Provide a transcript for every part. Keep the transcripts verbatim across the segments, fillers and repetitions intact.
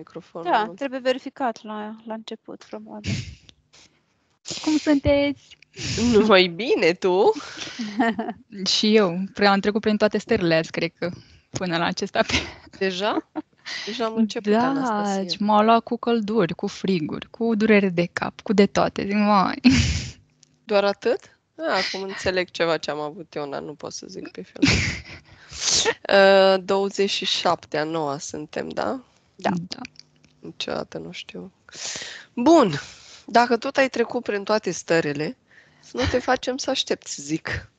microfonul. Da, trebuie verificat la, la început, probabil. Cum sunteți? Mai bine, tu? Și eu. Am trecut prin toate stările azi, cred că, până la acesta. Deja? Deja am început, da, Anastasia. Da, m-au luat cu călduri, cu friguri, cu durere de cap, cu de toate. Zic, mai. Doar atât? A, acum înțeleg ceva ce am avut eu, dar nu pot să zic pe fel. Uh, douăzeci și șaptea, noua suntem, da? Da. Da. Niciodată nu știu. Bun. Dacă tot ai trecut prin toate stările, să nu te facem să aștepți, zic.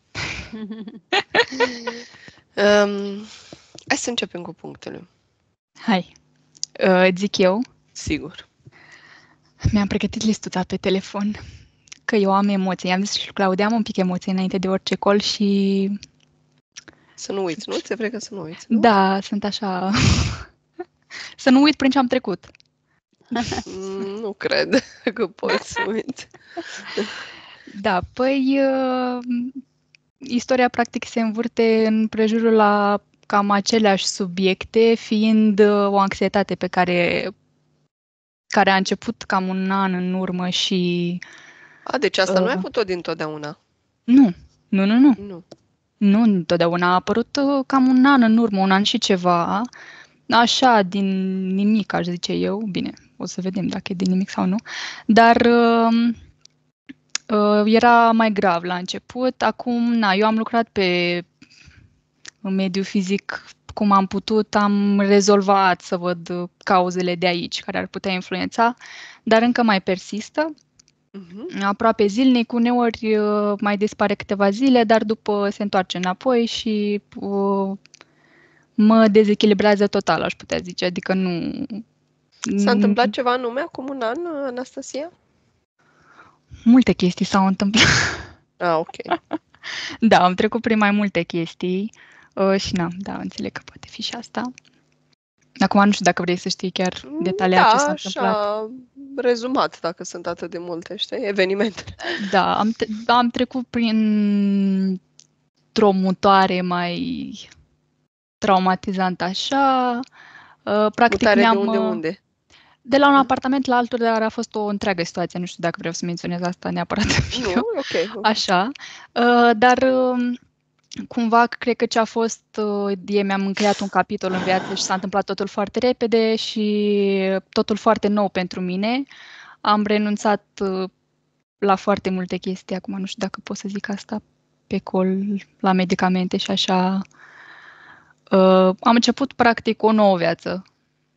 um, hai să începem cu punctele. Hai. Uh, zic eu? Sigur. Mi-am pregătit listuța pe telefon, că eu am emoții. I-am zis și Claudia, am un pic emoții înainte de orice col și... Să nu uiți, nu? Ți-e frică să nu uiți, nu? Da, sunt așa... să nu uit prin ce am trecut. Nu cred că poți să uiți. Da, păi... Uh, istoria, practic, se învârte în prejurul la cam aceleași subiecte, fiind uh, o anxietate pe care, care a început cam un an în urmă și... A, deci asta uh, nu ai avut-o dintotdeauna? Nu, nu, nu, nu. Nu. Nu întotdeauna, a apărut cam un an în urmă, un an și ceva, așa, din nimic, aș zice eu. Bine, o să vedem dacă e din nimic sau nu. Dar uh, uh, era mai grav la început. Acum, na, eu am lucrat pe mediul fizic cum am putut, am rezolvat să văd cauzele de aici care ar putea influența, dar încă mai persistă. Uh-huh. Aproape zilnic, uneori uh, mai dispare câteva zile, dar după se întoarce înapoi și uh, mă dezechilibrează total, aș putea zice, adică nu... S-a întâmplat ceva anume acum un an, Anastasia? Multe chestii s-au întâmplat. Ah, ok. Da, am trecut prin mai multe chestii uh, și na, da, înțeleg că poate fi și asta. Acum nu știu dacă vrei să știi chiar detaliat, da, ce s-a întâmplat. Așa, rezumat, dacă sunt atât de multe, știi, evenimente. Da, am, te- am trecut printr-o mutare mai traumatizantă așa. Practic, mutare de unde, unde? De la un apartament la altul, dar a fost o întreagă situație. Nu știu dacă vreau să menționez asta neapărat în video. Nu, ok. Așa, dar... Cumva, cred că ce a fost, eu mi-am încheiat un capitol în viață și s-a întâmplat totul foarte repede și totul foarte nou pentru mine. Am renunțat la foarte multe chestii, acum nu știu dacă pot să zic asta, pe col, la medicamente și așa. Uh, am început, practic, o nouă viață.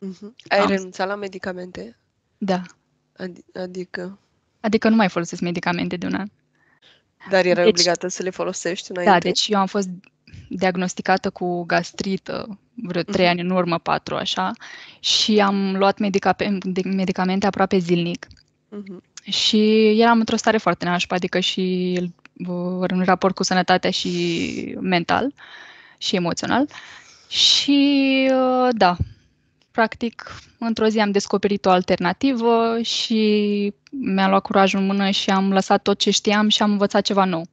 Uh-huh. Ai am... renunțat la medicamente? Da. Ad- adică? Adică nu mai folosesc medicamente de un an. Dar erai deci, obligată să le folosești înainte? Da, deci eu am fost diagnosticată cu gastrită vreo trei ani în urmă, patru, așa, și am luat medica- medicamente aproape zilnic. Uh-huh. Și eram într-o stare foarte nașpa, adică și în raport cu sănătatea și mental și emoțional. Și da, practic, într-o zi am descoperit o alternativă și mi-a luat curajul în mână și am lăsat tot ce știam și am învățat ceva nou.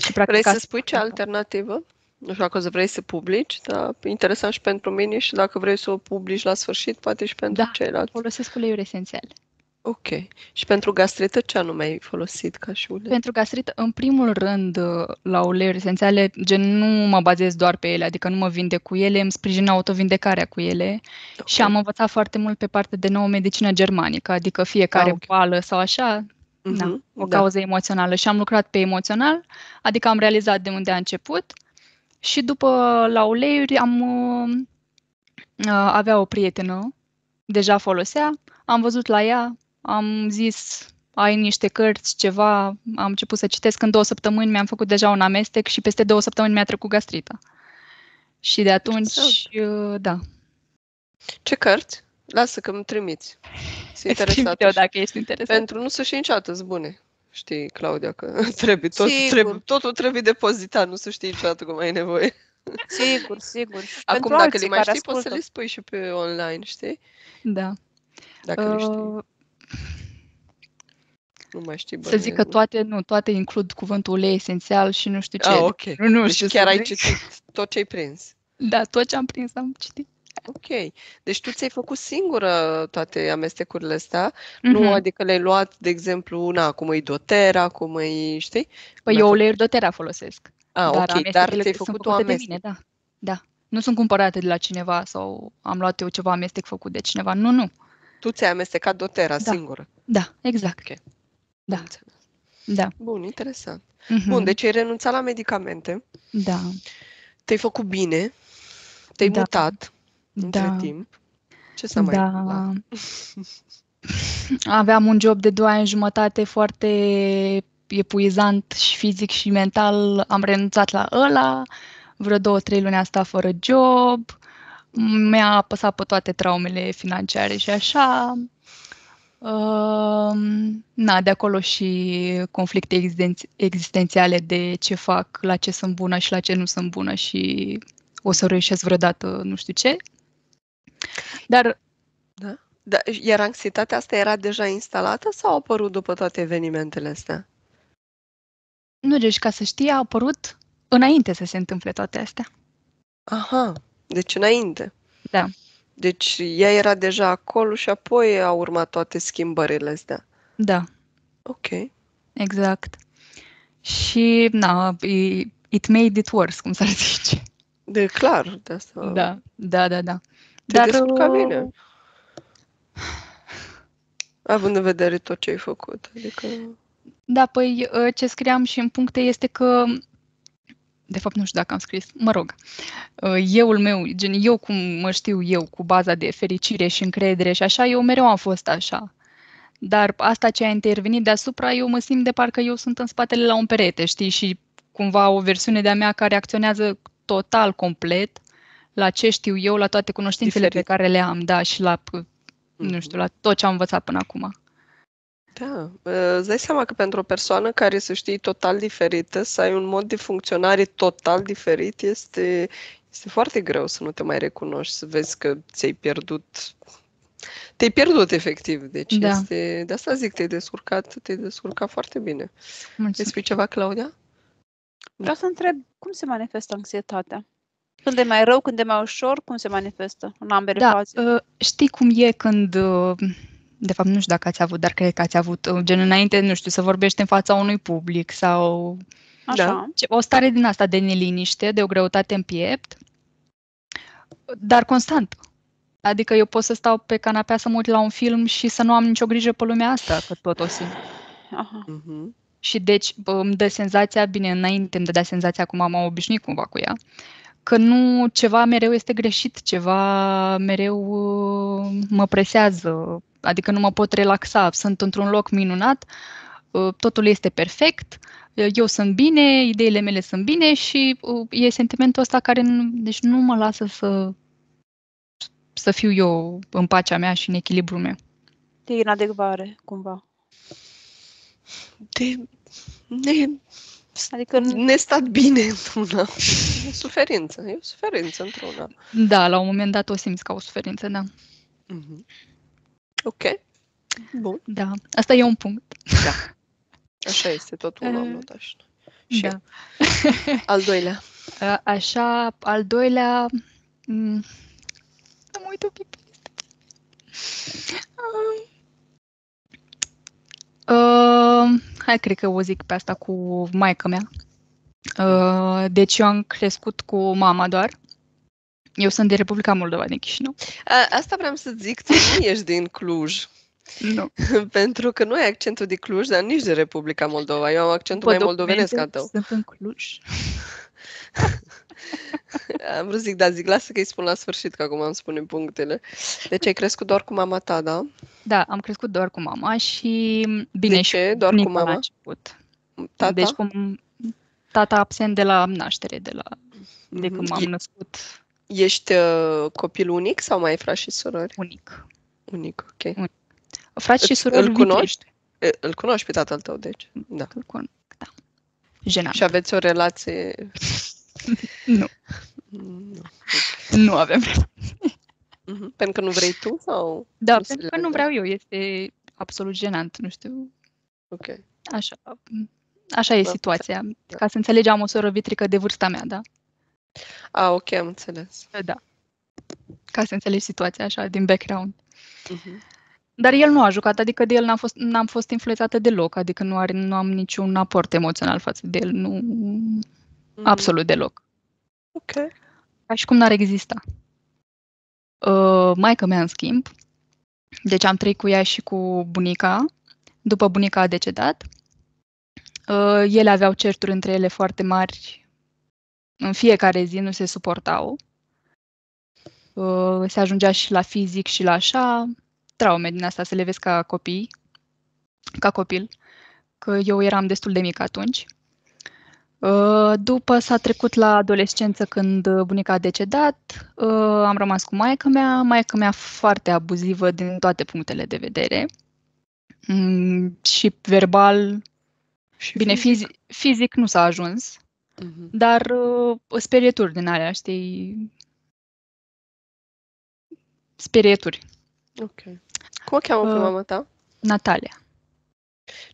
Și vrei să spui ce alternativă? Nu știu dacă o să vrei să publici, dar interesant și pentru mine și dacă vrei să o publici la sfârșit, poate și pentru da, ceilalți. Da, folosesc uleiuri esențiale. Ok. Și pentru gastrită ce anume ai folosit ca și ulei? Pentru gastrită, în primul rând, la uleiuri esențiale, gen nu mă bazez doar pe ele, adică nu mă vindec cu ele, îmi sprijin autovindecarea cu ele. Okay. Și am învățat foarte mult pe partea de nouă medicină germanică, adică fiecare ah, okay. boală sau așa, uh-huh, da, o da. cauză emoțională. Și am lucrat pe emoțional, adică am realizat de unde a început și după la uleiuri am uh, avea o prietenă, deja folosea, am văzut la ea, am zis, ai niște cărți, ceva, am început să citesc, în două săptămâni mi-am făcut deja un amestec și peste două săptămâni mi-a trecut gastrita. Și de atunci, exact. Da. Ce cărți? Lasă că îmi trimiți. Sunt interesată. Eu, dacă ești interesată. Pentru nu să știi niciodată, sunt bune. Știi, Claudia, că trebuie, tot, trebuie, totul trebuie depozitat, nu să știi niciodată cum ai nevoie. Sigur, sigur. Acum, pentru dacă le mai știi, ascultă. Poți să le spui și pe online, știi? Da. Dacă uh... le știi. Nu mai știi, bă, să zic că toate, nu, toate includ cuvântul ulei esențial și nu știu ce. Ah, ok. Nu, nu deci știu chiar ai citit tot ce ai prins. Da, tot ce am prins am citit. Ok. Deci tu ți-ai făcut singură toate amestecurile astea, mm-hmm. nu? Adică le-ai luat, de exemplu, na, cum e dotera, cum e, știi? Păi eu uleiul dotera folosesc. Ah, dar ok, dar ți-ai făcut o amestec. Mine, da, da. Nu sunt cumpărate de la cineva sau am luat eu ceva amestec făcut de cineva. Nu, nu. Tu ți-ai amestecat dotera da. singură. Da, exact. Okay. Da. Da. Bun, interesant. Mm-hmm. Bun, deci ai renunțat la medicamente. Da. Te-ai făcut bine. Te-ai da. mutat. Între da. timp. Ce s-a mai da. Aveam un job de doi ani jumătate foarte epuizant și fizic și mental. Am renunțat la ăla. Vreo două, trei luni am stat fără job. Mi-a apăsat pe toate traumele financiare și așa. Uh, na, de acolo și conflicte existen- existențiale de ce fac, la ce sunt bună și la ce nu sunt bună și o să reușesc vreodată nu știu ce. Dar... Da? Da, iar anxietatea asta era deja instalată sau a apărut după toate evenimentele astea? Nu, deci ca să știi, a apărut înainte să se întâmple toate astea. Aha, deci înainte. Da. Deci ea era deja acolo și apoi au urmat toate schimbările astea. Da. Ok. Exact. Și, na, it made it worse, cum s-ar zice. De clar, de asta. Da, da, da, da. Te Dar... descurca bine. Având în vedere tot ce ai făcut. Adică... Da, păi ce scriam și în puncte este că... De fapt, nu știu dacă am scris. Mă rog, euul meu, gen eu cum mă știu eu, cu baza de fericire și încredere și așa, eu mereu am fost așa. Dar asta ce a intervenit deasupra, eu mă simt de parcă eu sunt în spatele la un perete, știi? Și cumva o versiune de-a mea care acționează total, complet, la ce știu eu, la toate cunoștințele Diferit. pe care le am, da, și la, nu știu, la tot ce am învățat până acum. Da, îți dai seama că pentru o persoană care să știi total diferită, să ai un mod de funcționare total diferit, este, este foarte greu să nu te mai recunoști, să vezi că ți-ai pierdut, te-ai pierdut efectiv, deci da. este, de asta zic, te-ai descurcat, te-ai descurcat foarte bine. Mulțumesc. Îți spui ceva, Claudia? Vreau să întreb, cum se manifestă anxietatea? Când e mai rău, când e mai ușor, cum se manifestă în ambele da, faze? Știi cum e când... De fapt, nu știu dacă ați avut, dar cred că ați avut, gen înainte, nu știu, să vorbești în fața unui public sau așa. O stare din asta de neliniște, de o greutate în piept, dar constant. Adică eu pot să stau pe canapea să mă uit la un film și să nu am nicio grijă pe lumea asta, că tot o simt. Aha. Uh-huh. Și deci îmi dă senzația, bine, înainte îmi dădea senzația, acum m-am obișnuit cumva cu ea, că nu, ceva mereu este greșit, ceva mereu mă presează. Adică nu mă pot relaxa, sunt într-un loc minunat, totul este perfect, eu sunt bine, ideile mele sunt bine și e sentimentul ăsta care nu, deci nu mă lasă să, să fiu eu în pacea mea și în echilibrul meu. De inadecvare, cumva. De... de... Adică ne stat bine într-una. E o suferință, e o suferință într-una. Da, la un moment dat o simți ca o suferință, da. Mhm. Ok. Bun. Da. Asta e un punct. Da. Așa este, totul am notat așa. Și da. Al doilea. A, așa, al doilea... M- să mă uit un pic. Uh, uh, hai, cred că o zic pe asta cu maică mea. Uh, deci eu am crescut cu mama doar. Eu sunt din Republica Moldova, din Chișinău. A, asta vreau să zic, tu nu ești din Cluj. Nu. Pentru că nu ai accentul de Cluj, dar nici de Republica Moldova. Eu am accentul Bă, mai moldovenesc ca tău. Sunt în Cluj. Am vrut să zic, dar zic, lasă că îi spun la sfârșit, că acum îmi spune punctele. Deci ai crescut doar cu mama ta, da? Da, am crescut doar cu mama și... Bine, de ce? Doar cu mama? Tata? Deci cum tata absent de la naștere, de, la... de când m-am născut... Ești uh, copil unic sau mai ai frați și sorori? Unic. Unic, ok. Unic. Frați și sorori. Îl cunoști? Vitrești. Îl cunoști pe tatăl tău, deci? Da. Îl cunosc, da. Jenant. Și aveți o relație? Nu. Nu. Nu avem. Uh-huh. Pentru că nu vrei tu? Sau? Da, nu pentru că nu vreau eu. Este absolut jenant, nu știu. Ok. Așa, Așa e da. situația. Da. Ca să înțelegi, am o soră vitrică de vârsta mea, da? A, ok, am înțeles. Da. ca să înțelegi situația așa, din background. Uh-huh. Dar el nu a jucat, adică de el n-am fost, n-am fost influențată deloc, adică nu, are, nu am niciun aport emoțional față de el, nu, uh-huh. absolut deloc. Ok. Ca și cum n-ar exista. Uh, maică mea, în schimb, deci am trăit cu ea și cu bunica, după bunica a decedat. Uh, ele aveau certuri între ele foarte mari, în fiecare zi nu se suportau. Uh, se ajungea și la fizic și la așa, traume din asta să le vezi ca copii, ca copil, că eu eram destul de mic atunci. Uh, după s-a trecut la adolescență când bunica a decedat, uh, am rămas cu maică mea, maică mea foarte abuzivă din toate punctele de vedere, mm, și verbal. Și bine, fizic. Fizic, fizic nu s-a ajuns, uh-huh. dar uh, sperieturi din alea, știi? Sperieturi. Ok. Cum o cheamă uh, pe mama ta? Natalia.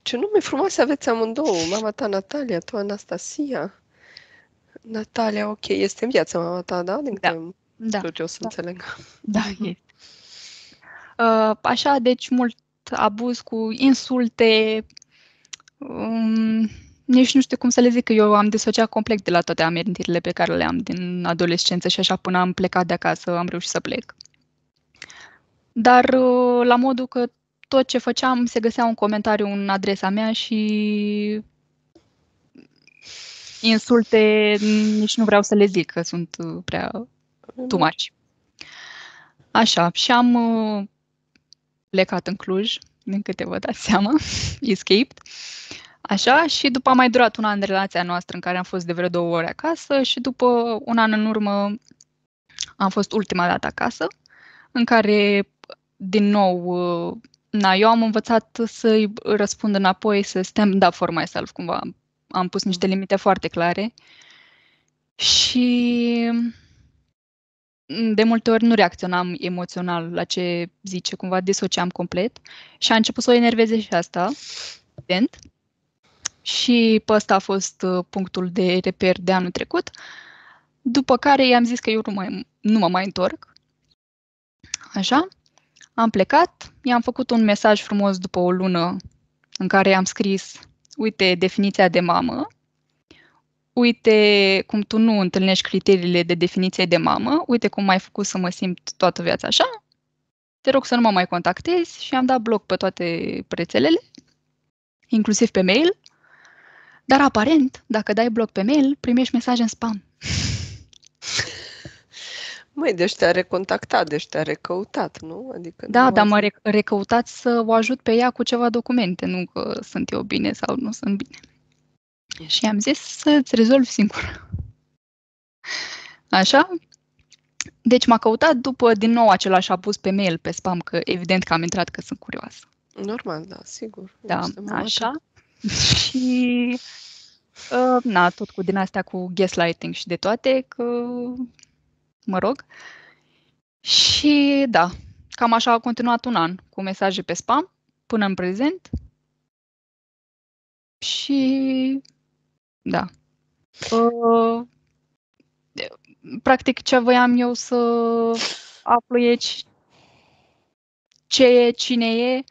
Ce nume frumoase aveți amândouă, mama ta Natalia, tu Anastasia. Natalia, ok, este în viață mama ta, da? Din da. Câte da. Eu să da. Înțeleg. Da, este. Uh, așa, deci mult abuz cu insulte. Um, nici nu știu cum să le zic, că eu am disociat complet de la toate amintirile pe care le am din adolescență și așa până am plecat de acasă, am reușit să plec. Dar uh, la modul că tot ce făceam se găsea un comentariu în adresa mea și insulte, nici nu vreau să le zic, că sunt prea too much. Așa, și am uh, plecat în Cluj, din câte vă dați seama, escaped. Așa, și după a mai durat un an relația noastră în care am fost de vreo două ore acasă și după un an în urmă am fost ultima dată acasă, în care, din nou, na, eu am învățat să-i răspund înapoi, să stand up for myself, cumva. Am pus niște limite foarte clare și de multe ori nu reacționam emoțional la ce zice, cumva disociam complet și a început să o enerveze și asta, evident. Și pe ăsta a fost punctul de reper de anul trecut, după care i-am zis că eu nu, mai, nu mă mai întorc. Așa, am plecat, i-am făcut un mesaj frumos după o lună în care i-am scris, uite definiția de mamă, uite cum tu nu întâlnești criteriile de definiție de mamă, uite cum m-ai făcut să mă simt toată viața așa, te rog să nu mă mai contactezi și am dat bloc pe toate rețelele, inclusiv pe mail, dar aparent, dacă dai bloc pe mail, primești mesaje în spam. Măi, deci te-a recontactat, deci te-a recăutat, nu? Adică da, dar m-a rec- recăutat să o ajut pe ea cu ceva documente, nu că sunt eu bine sau nu sunt bine. Și i-am zis să-ți rezolvi singură. Așa? Deci m-a căutat după, din nou, același abuz pe mail, pe spam, că evident că am intrat, că sunt curioasă. Normal, da, sigur. Da, așa. Și, uh, na, tot cu din astea cu gaslighting și de toate, că... mă rog. Și da, cam așa a continuat un an cu mesaje pe spam până în prezent. Și da. Uh, practic ce voiam eu să aflu e ce e, cine e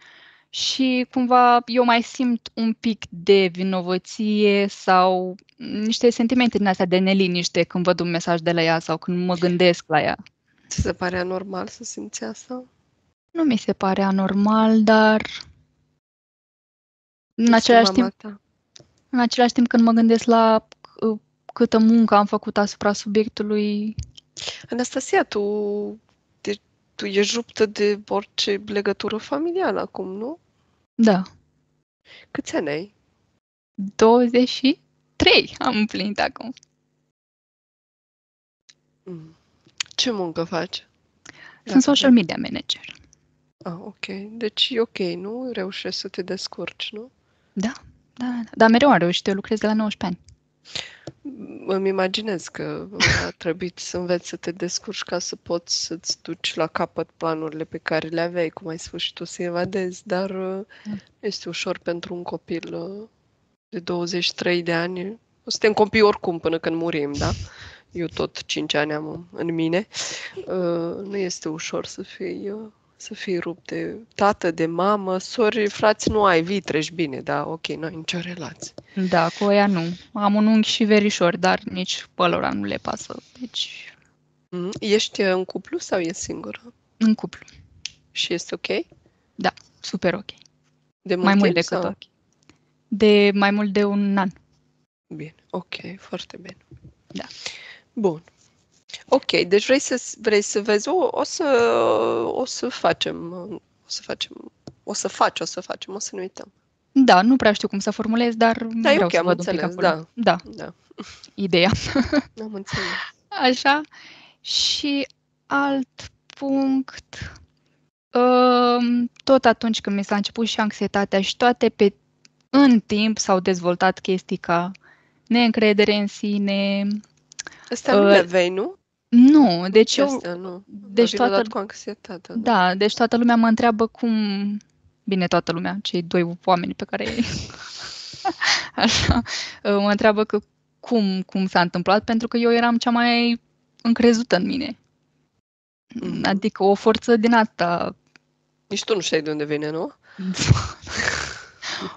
și cumva eu mai simt un pic de vinovăție sau niște sentimente din astea de neliniște când văd un mesaj de la ea sau când mă gândesc la ea. Ți se pare anormal să simți asta? Nu mi se pare anormal, dar în același timp, în același timp când mă gândesc la câtă muncă am făcut asupra subiectului. Anastasia, tu, de, tu ești ruptă de orice legătură familială acum, nu? Da. Câți ani ai? douăzeci și trei am împlinit acum. Ce muncă faci? Sunt social media manager. Ah, ok. Deci e ok, nu? Reușești să te descurci, nu? Da, da, da. Dar mereu am reușit. Eu lucrez de la nouăsprezece ani. Îmi imaginez că a trebuit să înveți să te descurci ca să poți să-ți duci la capăt planurile pe care le aveai, cum ai spus și tu, să evadezi, dar este ușor pentru un copil de douăzeci și trei de ani. O să te încopii oricum până când murim, da? eu tot cinci ani am în mine, nu este ușor să fii, să fii rupt de tată, de mamă, sori, frați, nu ai, vii, treci bine, dar ok, nu ai nicio relație. Da, cu aia nu. Am un unchi și verișor, dar nici pe lor nu le pasă. Deci... Ești în cuplu sau ești singură? În cuplu. Și este ok? Da, super ok. De mai mult decât sau? Ok. De mai mult de un an. Bine, ok, foarte bine. Da. Bun. Ok, deci vrei să, vrei să vezi, o, o, să, o să facem, o să facem, o să faci, o să facem, o să nu uităm. Da, nu prea știu cum să formulez, dar da, vreau okay, să văd un pic acolo. Da, da. da. Ideea. Am înțeles. Așa, și alt punct, tot atunci când mi s-a început și anxietatea și toate pe în timp s-au dezvoltat chestii ca neîncredere în sine. Asta nu le vei, nu? Nu, deci eu... Asta, nu. Deci toată, cu anxietate, da. da, deci toată lumea mă întreabă cum... Bine, toată lumea, cei doi oameni pe care... Așa, mă întreabă că cum, cum s-a întâmplat, pentru că eu eram cea mai încrezută în mine. Mm. Adică o forță din asta... Nici tu nu știi de unde vine, nu?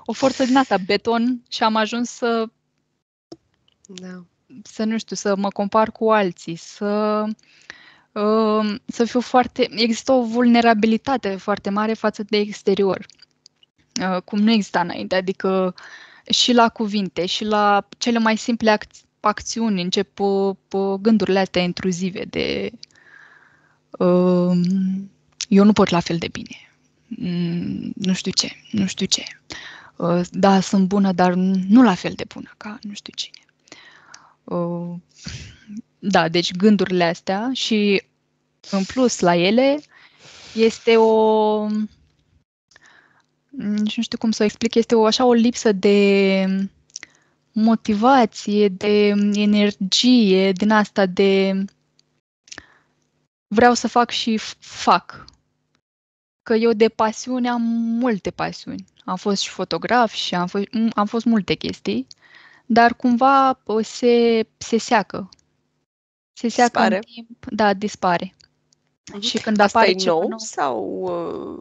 O forță din asta, beton, și am ajuns să... Da. Să nu știu, să mă compar cu alții, să, uh, să fiu foarte... Există o vulnerabilitate foarte mare față de exterior, uh, cum nu exista înainte, adică și la cuvinte, și la cele mai simple ac- acțiuni încep uh, uh, gândurile astea intruzive de uh, eu nu pot la fel de bine, mm, nu știu ce, nu știu ce, uh, da, sunt bună, dar nu la fel de bună ca nu știu cine. Da, deci gândurile astea și în plus la ele este o, nu știu cum să o explic, este o, așa o lipsă de motivație, de energie, din asta de vreau să fac și fac. Că eu de pasiune am multe pasiuni. Am fost și fotograf și am fost, am fost multe chestii. Dar cumva se, se seacă. Se seacă dispare. În timp, da, dispare. Mm-hmm. Și când asta apare e nou, nou sau...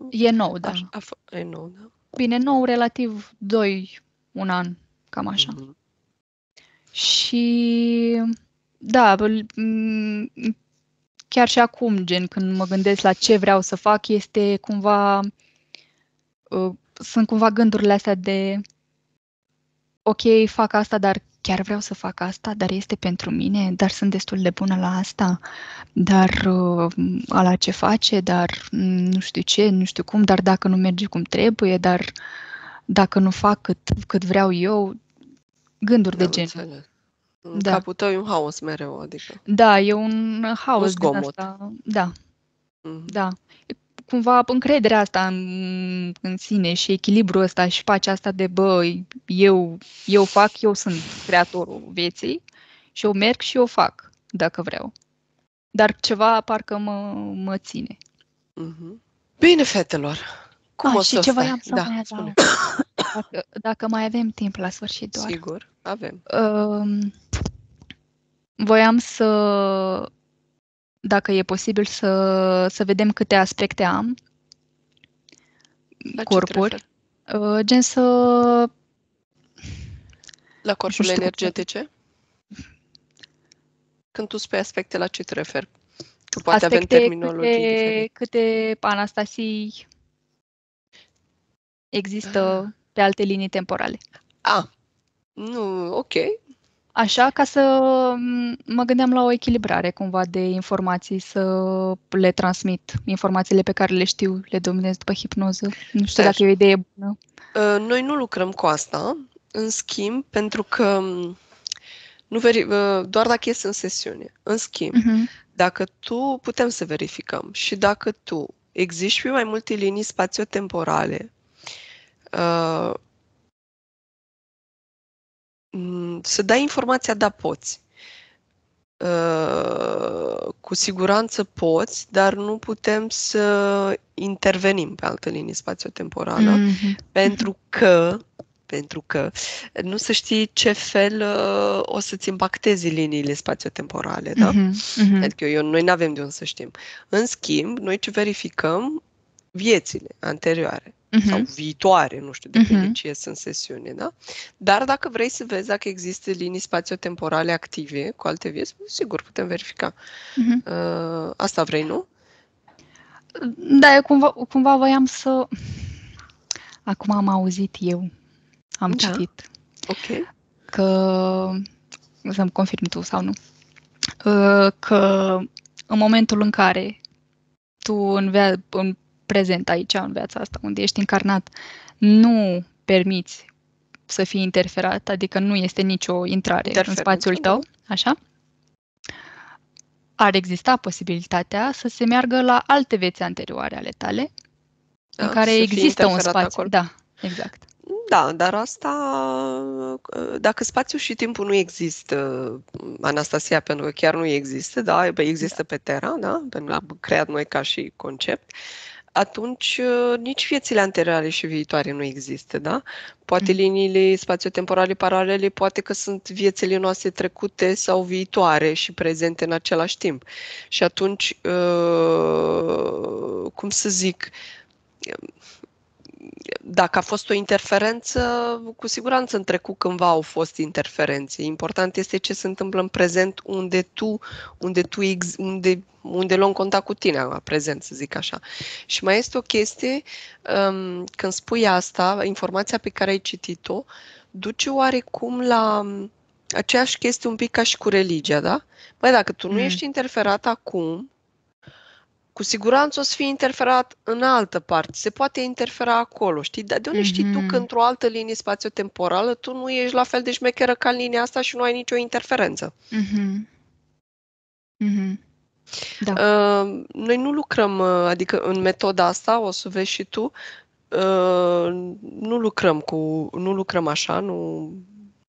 Uh... E nou, da. A, a, e nou, da. Bine, nou relativ doi, un an, cam așa. Mm-hmm. Și da, chiar și acum, gen, când mă gândesc la ce vreau să fac, este cumva... Uh, sunt cumva gândurile astea de... Ok, fac asta, dar chiar vreau să fac asta, dar este pentru mine, dar sunt destul de bună la asta, dar uh, ala ce face, dar nu știu ce, nu știu cum, dar dacă nu merge cum trebuie, dar dacă nu fac cât, cât vreau eu, gânduri de genul. În da. Capul tău e un haos mereu, adică. Da, e un haos din asta. Da, mm-hmm. da. Cumva încrederea asta în, în sine și echilibrul ăsta și pacea asta de bă, eu, eu fac, eu sunt creatorul vieții și eu merg și eu fac, dacă vreau. Dar ceva parcă mă, mă ține. Mm-hmm. Bine, fetelor! Cum ah, o să ceva am să da, mai adaug. Dacă, dacă mai avem timp la sfârșit doar. Sigur, avem. Uh, voiam să... Dacă e posibil să, să vedem câte aspecte am, la corpuri, uh, gen să... La corpurile energetice? Când tu spui aspecte, la ce te referi? Că poate aspecte avem terminologii câte, diferite. Câte Anastasii există ah. pe alte linii temporale. Ah, nu, ok. Așa, ca să mă gândeam la o echilibrare cumva de informații, să le transmit informațiile pe care le știu, le dominez după hipnoză. Nu știu Așa. Dacă e o idee bună. Noi nu lucrăm cu asta, în schimb, pentru că nu veri... doar dacă ești în sesiune. În schimb, uh-huh. dacă tu putem să verificăm și dacă tu existi pe mai multe linii spațiotemporale, uh... să dai informația, da, poți. Uh, cu siguranță poți, dar nu putem să intervenim pe altă linie spațiotemporală, mm-hmm. pentru că pentru că nu să știi ce fel uh, o să-ți impactezi liniile spațiotemporale, da? Uh-huh, uh-huh. Adică eu, noi nu avem de unde să știm. În schimb, noi ce verificăm viețile anterioare uh-huh. sau viitoare, nu știu de uh-huh. ce ies în sesiune, da? Dar dacă vrei să vezi dacă există linii spațiotemporale active cu alte vieți, sigur, putem verifica. Uh-huh. Uh, asta vrei, nu? Da, eu cumva, cumva voiam să... Acum am auzit eu, am da. citit, okay. că, să-mi confirm tu sau nu, că în momentul în care tu în, via- în prezent aici, în viața asta, unde ești încarnat, nu permiți să fii interferat, adică nu este nicio intrare în spațiul tău, așa? Ar exista posibilitatea să se meargă la alte vieți anterioare ale tale, da, în care există un spațiu. Acolo. Da, exact. Da, dar asta, dacă spațiul și timpul nu există, Anastasia, pentru că chiar nu există, da, există da. pe Terra, da, pentru că am creat noi ca și concept, atunci nici viețile anterioare și viitoare nu există, da? Poate liniile spațiotemporale paralele, poate că sunt viețile noastre trecute sau viitoare și prezente în același timp. Și atunci, cum să zic, dacă a fost o interferență, cu siguranță în trecut cândva au fost interferențe. Important este ce se întâmplă în prezent, unde tu, unde tu ex, unde, unde luăm contact cu tine la prezent, să zic așa. Și mai este o chestie, um, când spui asta, informația pe care ai citit-o duce oarecum la aceeași chestie un pic ca și cu religia, da? Băi, dacă tu nu mm. ești interferat acum, cu siguranță o să fie interferat în altă parte, se poate interfera acolo, știi? Dar de unde mm-hmm. știi tu că într-o altă linie spațiotemporală tu nu ești la fel de șmecheră ca în linia asta și nu ai nicio interferență? Mm-hmm. Mm-hmm. Da. Uh, noi nu lucrăm, adică în metoda asta, o să vezi și tu, uh, nu lucrăm cu, nu lucrăm așa, nu...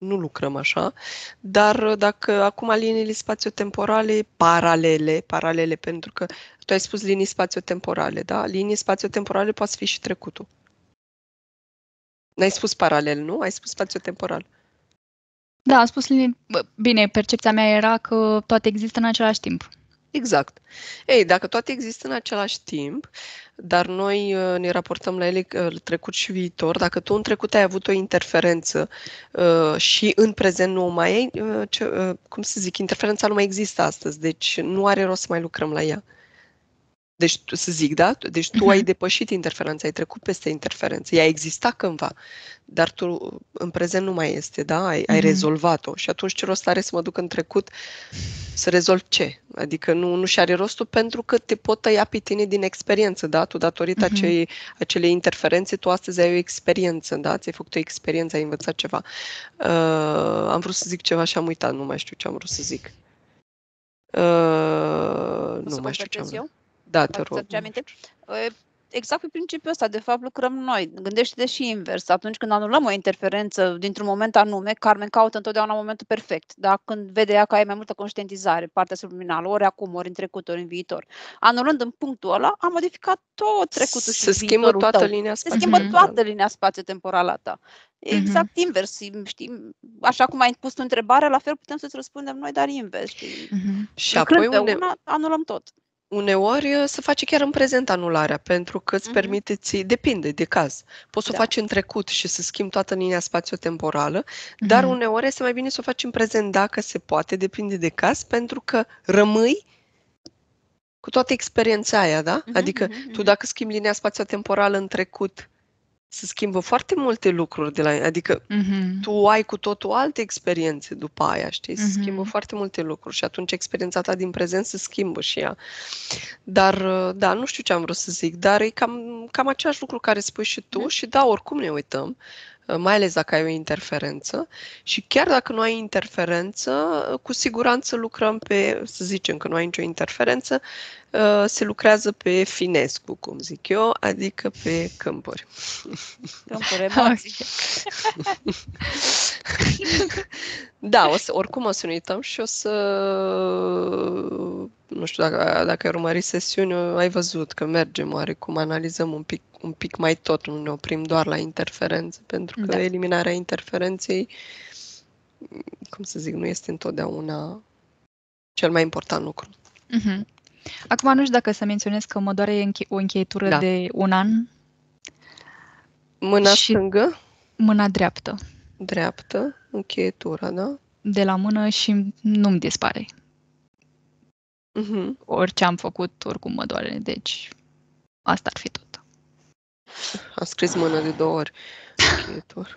Nu lucrăm așa, dar dacă acum liniile spațiotemporale paralele, paralele, pentru că tu ai spus linii spațiotemporale, da? Linii spațiotemporale poate fi și trecutul. N-ai spus paralel, nu? Ai spus spațiotemporal. Da, am spus linii... Bine, percepția mea era că toate există în același timp. Exact. Ei, dacă toate există în același timp, dar noi ne raportăm la ele trecut și viitor, dacă tu în trecut ai avut o interferență uh, și în prezent nu o mai ai, uh, ce, uh, cum să zic, interferența nu mai există astăzi, deci nu are rost să mai lucrăm la ea. Deci, să zic, da? Deci tu ai depășit interferența, ai trecut peste interferență. Ea exista cândva, dar tu în prezent nu mai este, da? Ai, ai rezolvat-o. Și atunci ce rost are să mă duc în trecut să rezolv ce? Adică nu, nu și-are rostul pentru că te pot tăia pe tine din experiență, da? Tu datorită uh-huh. acei, acelei interferențe, tu astăzi ai o experiență, da? Ți-ai făcut o experiență, ai învățat ceva. Uh, am vrut să zic ceva și am uitat, nu mai știu ce am vrut să zic. Uh, nu mai știu ce am vrut. Da, te rog. Exact pe principiul ăsta, de fapt, lucrăm noi. Gândește-te și invers. Atunci când anulăm o interferență dintr-un moment anume, Carmen caută întotdeauna momentul perfect, dar când vede ea că ai mai multă conștientizare, partea subliminală, ori acum, ori în trecut, ori în viitor. Anulând în punctul ăla, am modificat tot trecutul și viitorul tău. Se schimbă toată linia spațiotemporală. Se schimbă toată linia spațiotemporală a ta. Exact uh-huh. invers, știi? Așa cum ai pus tu întrebarea, la fel putem să-ți răspundem noi, dar invers. Uh-huh. Și apoi une... una, anulăm tot. Uneori se face chiar în prezent anularea, pentru că îți permite, ți, depinde de caz. Poți să o da. faci în trecut și să schimbi toată linia spațiotemporală, dar mm-hmm. uneori este mai bine să o faci în prezent dacă se poate, depinde de caz, pentru că rămâi cu toată experiența aia, da? Mm-hmm. Adică tu dacă schimbi linia spațiotemporală în trecut, se schimbă foarte multe lucruri de la, adică mm-hmm. tu ai cu totul alte experiențe după aia, știi? Se mm-hmm. schimbă foarte multe lucruri și atunci experiența ta din prezent se schimbă și ea. Dar, da, nu știu ce am vrut să zic, dar e cam, cam același lucru care spui și tu mm-hmm. și da, oricum ne uităm, mai ales dacă ai o interferență și chiar dacă nu ai interferență, cu siguranță lucrăm pe, să zicem că nu ai nicio interferență, se lucrează pe finescu, cum zic eu, adică pe câmpuri. Câmpuri, emoții. Da, o să, oricum o să ne uităm și o să... nu știu, dacă, dacă ai urmărit sesiunea, ai văzut că mergem oarecum, analizăm un pic, un pic mai tot, nu ne oprim doar la interferențe, pentru că da. Eliminarea interferenței, cum să zic, nu este întotdeauna cel mai important lucru. Uh-huh. Acum nu știu dacă să menționez că mă doare înche- o încheietură da. de un an. Mâna stângă? Mâna dreaptă. Dreaptă, încheietura, da? De la mână și nu-mi dispare. Uh-huh. Orice am făcut, oricum mă doare, deci asta ar fi tot. Am scris mână de două ori. Încheietură.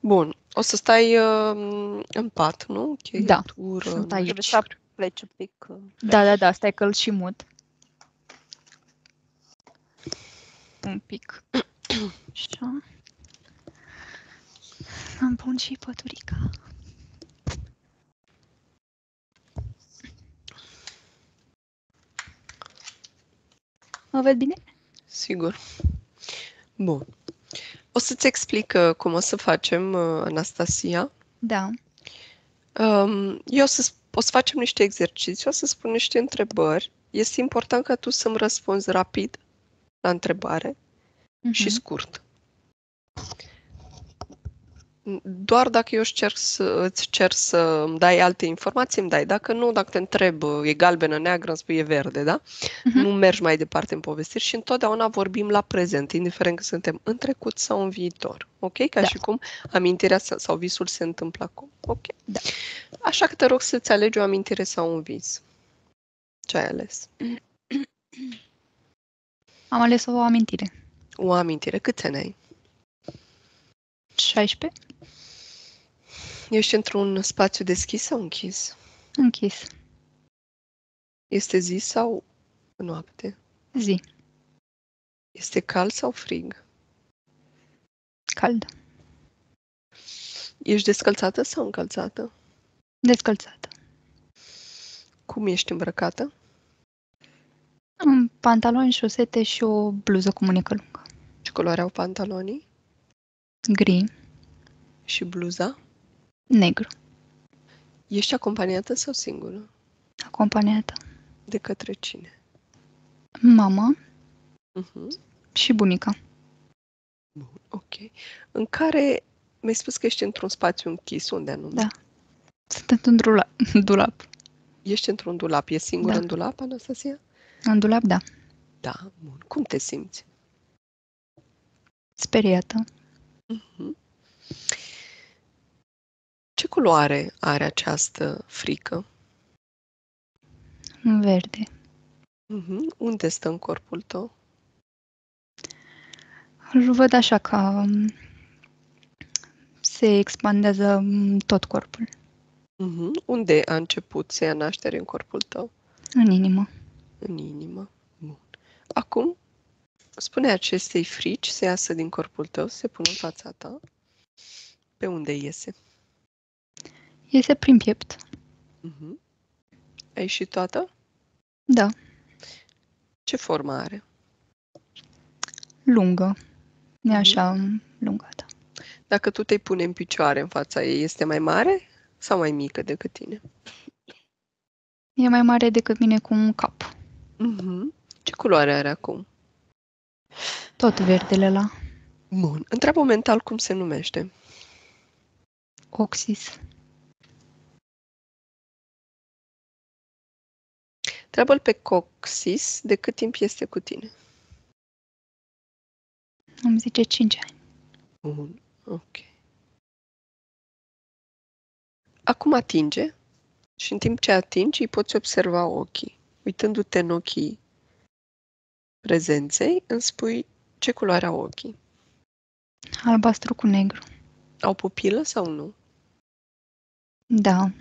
Bun, o să stai uh, în pat, nu? Încheietură. Da, sunt aici. Să pleci un pic. Da, da, da, stai că-l și mut. Un pic. Așa. Îmi pun și păturica. Mă văd bine? Sigur. Bun. O să-ți explic cum o să facem, Anastasia. Da. Eu o să, o să facem niște exerciții, o să spun niște întrebări. Este important ca tu să-mi răspunzi rapid la întrebare uh-huh. și scurt. Doar dacă eu îți cer, să, îți cer să îmi dai alte informații, îmi dai. Dacă nu, dacă te întreb, e galbenă, neagră, îmi spui e verde, da? Uh-huh. Nu mergi mai departe în povestiri și întotdeauna vorbim la prezent, indiferent că suntem în trecut sau în viitor. Ok? Ca da. Și cum amintirea sau visul se întâmplă acum. Ok? Da. Așa că te rog să-ți alegi o amintire sau un vis. Ce ai ales? Am ales o amintire. O amintire. Câți ani ai? șaisprezece. Ești într-un spațiu deschis sau închis? Închis. Este zi sau noapte? Zi. Este cald sau frig? Cald. Ești descălțată sau încălțată? Descălțată. Cum ești îmbrăcată? În pantaloni, șosete și o bluză cu mânecă lungă. Ce culoare au pantalonii? Gri. Și bluza? Negru. Ești acompaniată sau singură? Acompaniată. De către cine? Mama uh-huh. și bunica. Bun, ok. În care mi-ai spus că ești într-un spațiu închis, unde anume? Da. Sunt într-un dulap. Ești într-un dulap. E singură da. În dulap, Anastasia? În dulap, da. Da, bun. Cum te simți? Speriată. Uh-huh. Ce culoare are această frică? Verde. Uh-huh. Unde stă în corpul tău? Îl văd așa că se expandează tot corpul. Uh-huh. Unde a început să ia naștere în corpul tău? În inimă. În inimă. Bun. Acum spune acestei frici să iasă din corpul tău, să se pună în fața ta. Pe unde iese? Iese prin piept. Uh-huh. Ai ieșit toată? Da. Ce formă are? Lungă. E așa uh-huh. lungată. Dacă tu te pune în picioare în fața ei, este mai mare sau mai mică decât tine? E mai mare decât mine cu un cap. Uh-huh. Ce culoare are acum? Tot verdele la. Bun. Întreabă mental cum se numește. Oxis. Întreabă-l pe Coxis de cât timp este cu tine. Îmi zice cinci ani. Bun. Ok. Acum atinge și în timp ce atingi îi poți observa ochii. Uitându-te în ochii prezenței, îmi spui ce culoare au ochii. Albastru cu negru. Au pupilă sau nu? Da.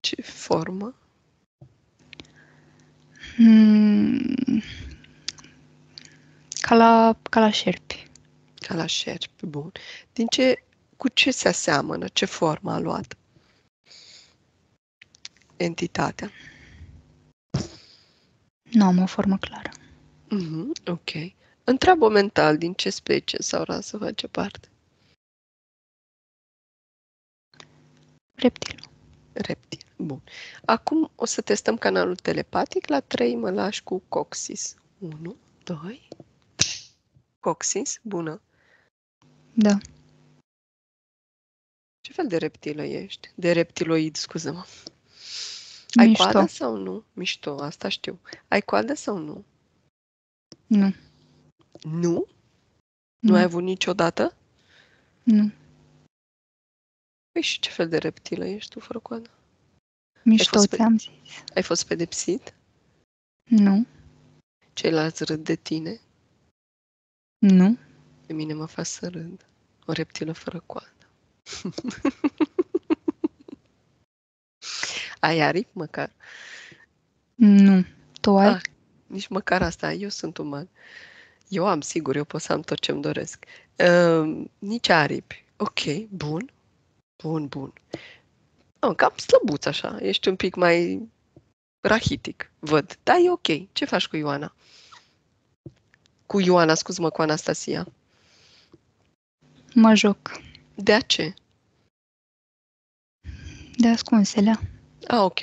Ce formă? Mm, ca, la, ca la șerpi. Ca la șerpi, bun. Din ce, cu ce se aseamănă? Ce formă a luat entitatea? Nu am o formă clară. Mm-hmm, ok. Întreabă mental din ce specie sau rasă face parte. Reptil. Reptil. Bun. Acum o să testăm canalul telepatic la trei mălași cu Coxis. unu, doi. Coxis, bună. Da. Ce fel de reptilă ești? De reptiloid, scuză-mă. Ai mișto. Coadă sau nu? Mișto, asta știu. Ai coadă sau nu? Nu. Nu? Nu, nu ai avut niciodată? Nu. Păi și ce fel de reptilă ești tu fără coadă? Mișto, ți-am zis. Ai fost pedepsit? Nu. Ceilalți râd de tine? Nu. Pe mine mă fac să râd. O reptilă fără coadă. Ai aripi măcar? Nu. Tu ai? Ah, nici măcar asta. Eu sunt uman. Eu am, sigur, eu pot să am tot ce-mi doresc. Uh, nici aripi. Ok, bun. Bun, bun. Am cam slăbuț așa. Ești un pic mai rahitic, văd. Da, e ok. Ce faci cu Ioana? Cu Ioana, scuz-mă, cu Anastasia. Mă joc. De-a ce? De ascunselea. Ah, ok.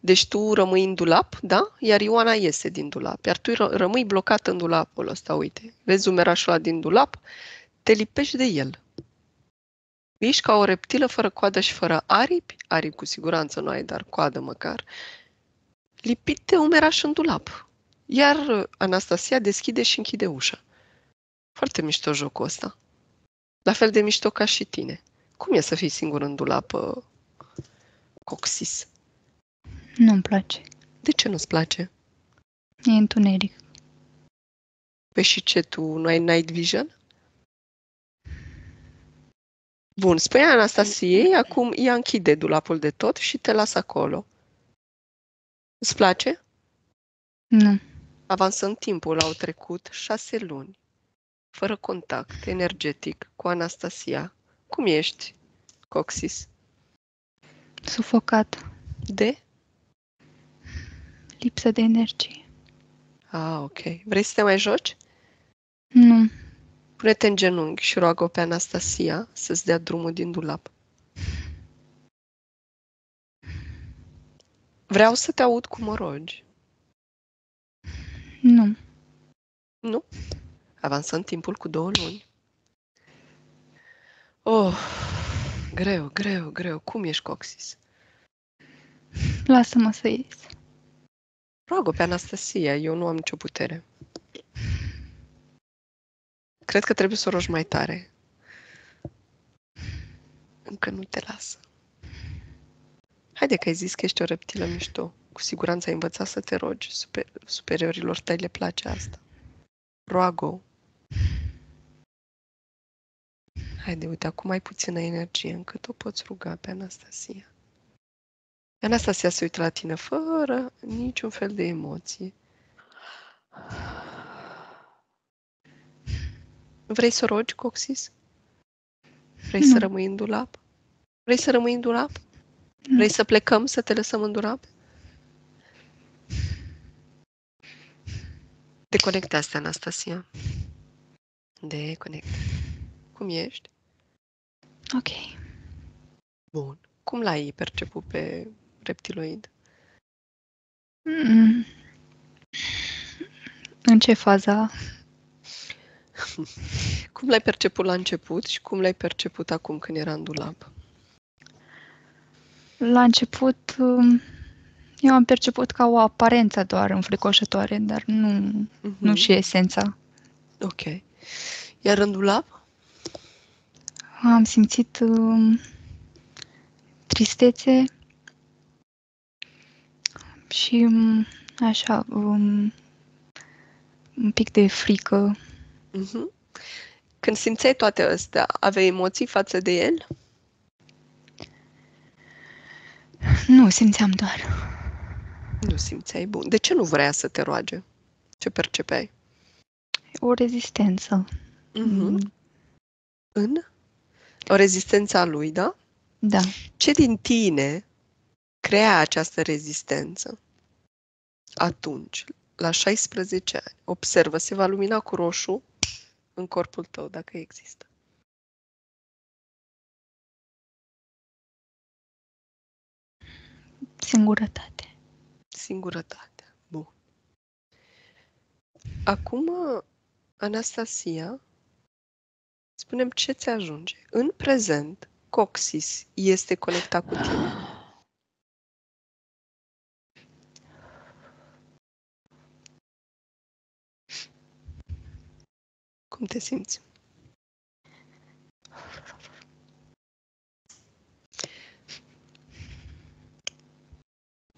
Deci tu rămâi în dulap, da? Iar Ioana iese din dulap. Iar tu rămâi blocat în dulapul ăsta, uite. Vezi umerașul ăla din dulap? Te lipești de el. Ești ca o reptilă fără coadă și fără aripi. Aripi cu siguranță nu ai, dar coadă măcar. Lipit de umeraș în dulap. Iar Anastasia deschide și închide ușa. Foarte mișto jocul ăsta. La fel de mișto ca și tine. Cum e să fii singur în dulap, uh, Coxis? Nu-mi place. De ce nu-ți place? E întuneric. Păi și ce, tu nu ai night vision? Bun, spune Anastasiei, acum ea închide dulapul de tot și te lasă acolo. Îți place? Nu. Avansând timpul, au trecut șase luni, fără contact energetic cu Anastasia. Cum ești, Coxis? Sufocat. De? Lipsă de energie. Ah, ok. Vrei să te mai joci? Nu. Pune-te în genunchi și roagă-o pe Anastasia să-ți dea drumul din dulap. Vreau să te aud cum o rogi. Nu. Nu? Avansăm timpul cu două luni. Oh, greu, greu, greu. Cum ești, Coxis? Lasă-mă să ies. Roagă-o pe Anastasia, eu nu am nicio putere. Cred că trebuie să o rogi mai tare. Încă nu te lasă. Haide că ai zis că ești o reptilă mișto. Cu siguranță ai învățat să te rogi. Super, superiorilor tăi le place asta. Roagă-o. Haide, uite, acum ai puțină energie încât o poți ruga pe Anastasia. Anastasia se uită la tine fără niciun fel de emoție. Vrei să rogi, Coxis? Vrei nu. să rămâi în dulap? Vrei să rămâi în dulap? Nu. Vrei să plecăm, să te lăsăm în dulap? Deconectează-te, Anastasia. Deconectează. Cum ești? Ok. Bun. Cum l-ai perceput pe reptiloid? Mm-mm. În ce faza? Cum l-ai perceput la început și cum l-ai perceput acum când era în dulap? La început eu am perceput ca o aparență doar înfricoșătoare, dar nu, uh-huh. nu și esența. Ok. Iar în dulap? Am simțit uh, tristețe și um, așa um, un pic de frică. Uh-huh. Când simțeai toate astea, aveai emoții față de el? Nu, simțeam doar. Nu simțeai, bun. De ce nu vrea să te roage? Ce percepeai? O rezistență. Uh-huh. În? O rezistență a lui, da? Da. Ce din tine crea această rezistență atunci, la șaisprezece ani? Observă, se va lumina cu roșu în corpul tău, dacă există. Singurătate. Singurătate. Bun. Acum, Anastasia, spune-mi ce ți ajunge. În prezent, Coxis este conectat cu tine? Cum te simți?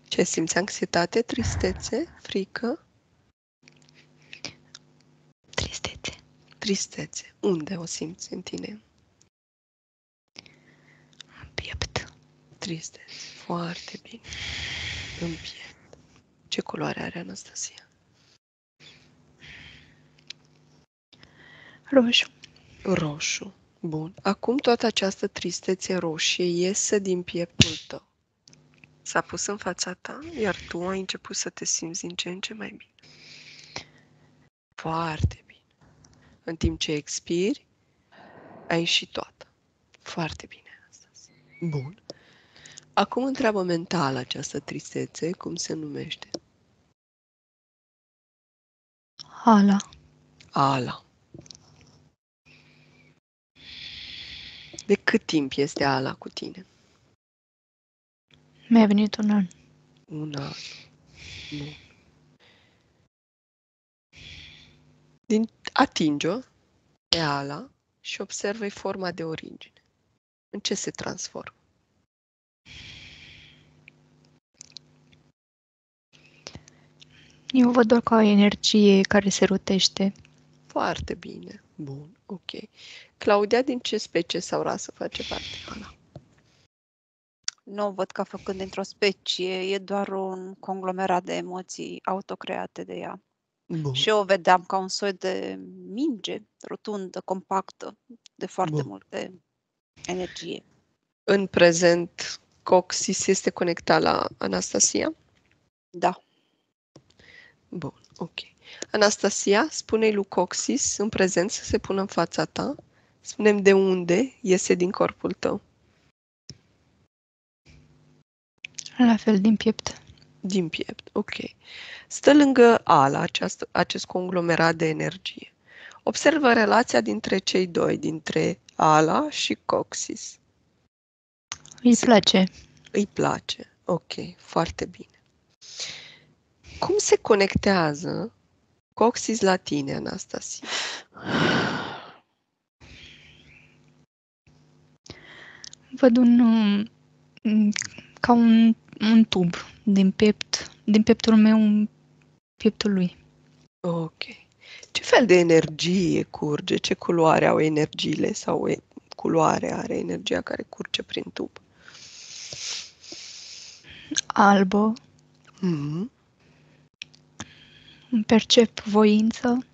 Ce simți? Anxietate, tristețe, frică? Tristețe. Tristețe. Unde o simți în tine? În piept. Tristețe. Foarte bine. În piept. Ce culoare are Anastasia? Roșu. Roșu. Bun. Acum toată această tristețe roșie iese din pieptul tău. S-a pus în fața ta, iar tu ai început să te simți din ce în ce mai bine. Foarte bine. În timp ce expiri, ai ieșit toată. Foarte bine. Astăzi. Bun. Acum întreabă mental această tristețe, cum se numește? Ala. Ala. De cât timp este Ala cu tine? Mi-a venit un an. Un an. Nu. Din atinge-o pe Ala și observă forma de origine. În ce se transformă? Eu văd doar ca o energie care se rotește. Foarte bine. Bun, ok. Claudia, din ce specie sau rasă face parte Ala? Nu o văd ca făcând dintr-o specie, e doar un conglomerat de emoții autocreate de ea. Bun. Și eu o vedeam ca un soi de minge, rotundă, compactă, de foarte Bun. Multe energie. În prezent, Coxis este conectat la Anastasia? Da. Bun, ok. Anastasia, spune-i lui Coxis în prezent să se pună în fața ta. Spune-mi de unde iese din corpul tău. La fel, din piept. Din piept, ok. Stă lângă Ala, aceast, acest conglomerat de energie. Observă relația dintre cei doi, dintre Ala și Coxis. Îi place. Îi place, ok, foarte bine. Cum se conectează Coxis la tine, Anastasia? Văd un... Um, ca un... un tub din piept, din pieptul meu în pieptul lui. Ok. Ce fel de energie curge? Ce culoare au energiile sau e, culoare are energia care curge prin tub? Albă. Mm-hmm. Îmi percep voință,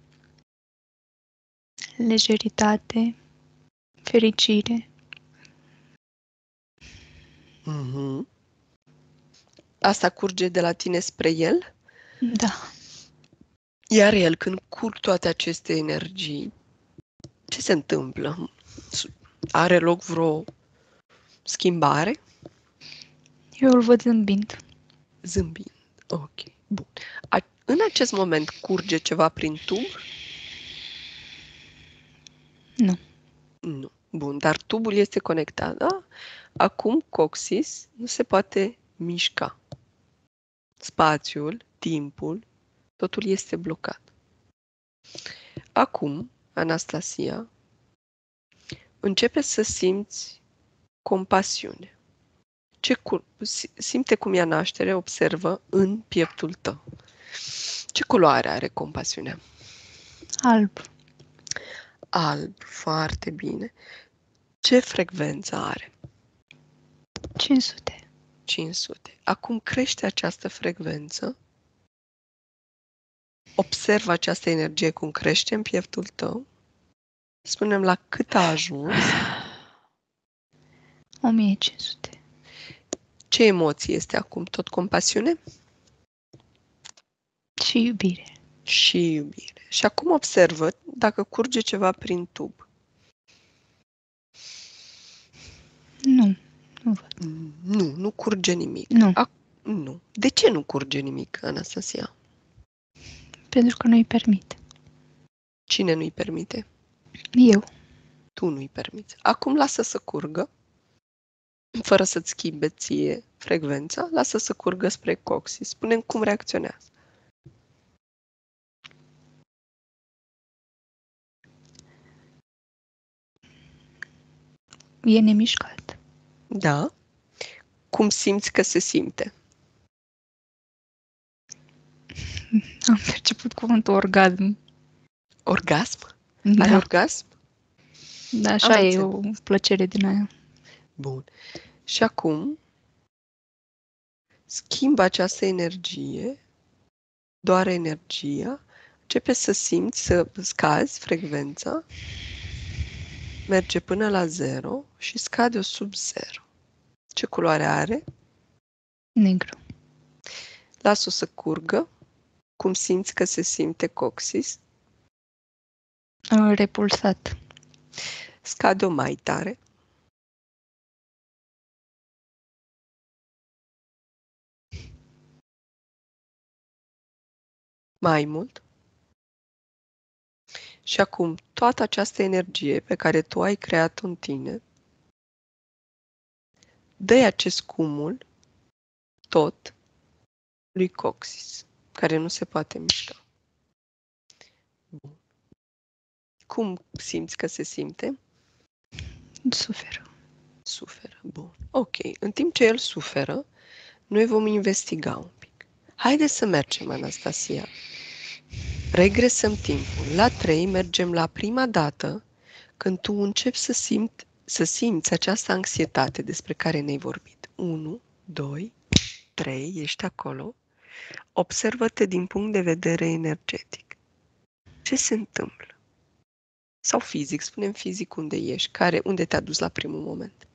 lejeritate, fericire. Mm-hmm. Asta curge de la tine spre el? Da. Iar el, când curg toate aceste energii, ce se întâmplă? Are loc vreo schimbare? Eu îl văd zâmbind. Zâmbind, ok, bun. A- în acest moment curge ceva prin tub? Nu. Nu, bun, dar tubul este conectat, da? Acum Coxis nu se poate mișca. Spațiul, timpul, totul este blocat. Acum, Anastasia, începe să simți compasiune. Ce cu- simte cum ia naștere, observă, în pieptul tău. Ce culoare are compasiunea? Alb. Alb, foarte bine. Ce frecvență are? cinci sute. cinci sute. Acum crește această frecvență. Observă această energie cum crește în pieptul tău. Spune-mi la cât a ajuns. o mie cinci sute. Ce emoție este acum? Tot compasiune? Și iubire. Și iubire. Și acum observă dacă curge ceva prin tub. Nu. Nu, nu curge nimic. Nu. Ac- Nu. De ce nu curge nimic, Anastasia? Pentru că nu-i permit. Cine nu-i permite? Eu. Tu nu-i permiți. Acum lasă să curgă, fără să-ți schimbe ție frecvența, lasă să curgă spre Coxis. Spune-mi cum reacționează. E nemișcat. Da. Cum simți că se simte? Am perceput cuvântul orgasm. Orgasm? Da. Ai orgasm? Da, așa am e înțeleg. O plăcere din aia. Bun. Și acum schimbă această energie, doare energia, începe să simți, să scazi frecvența, merge până la zero și scade-o sub zero. Ce culoare are? Negru. Las-o să curgă. Cum simți că se simte Coxis? Repulsat. Scade-o mai tare. Mai mult. Și acum, toată această energie pe care tu ai creat-o în tine, dă-i acest cumul tot lui Coxis, care nu se poate mișca. Bun. Cum simți că se simte? Suferă. Suferă, bun. Ok, în timp ce el suferă, noi vom investiga un pic. Haideți să mergem, Anastasia. Regresăm timpul. La trei mergem la prima dată când tu începi să simți, să simți această anxietate despre care ne-ai vorbit. unu, doi, trei, ești acolo. Observă-te din punct de vedere energetic. Ce se întâmplă? Sau fizic, spunem fizic unde ești, care, unde te-a dus la primul moment.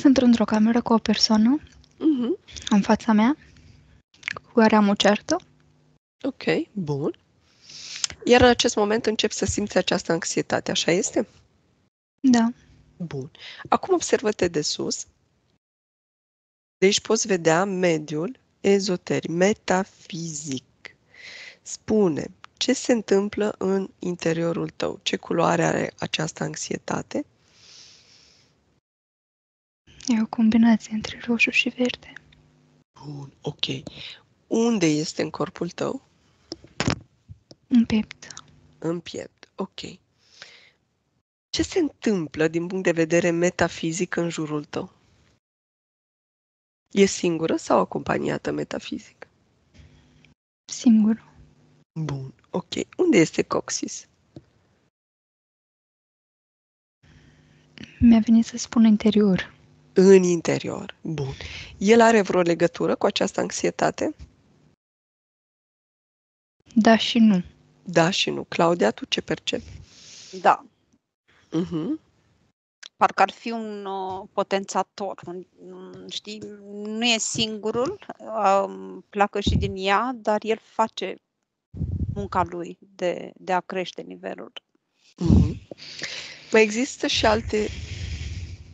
Sunt într-o cameră cu o persoană uh-huh. în fața mea, cu care am o certă. Ok, bun. Iar în acest moment începi să simți această anxietate, așa este? Da. Bun. Acum observă-te de sus. Deci poți vedea mediul ezoteric, metafizic. Spune ce se întâmplă în interiorul tău, ce culoare are această anxietate. E o combinație între roșu și verde. Bun, ok. Unde este în corpul tău? În piept. În piept, ok. Ce se întâmplă din punct de vedere metafizic în jurul tău? E singură sau acompaniată metafizic? Singură. Bun, ok. Unde este Coxis? Mi-a venit să spun interior. În interior, bun. El are vreo legătură cu această anxietate? Da și nu. Da și nu. Claudia, tu ce percepi? Da. Uh-huh. Parcă ar fi un uh, potențator. Un, știi, nu e singurul, uh, pleacă și din ea, dar el face munca lui de, de a crește nivelul. Uh-huh. Mai există și alte...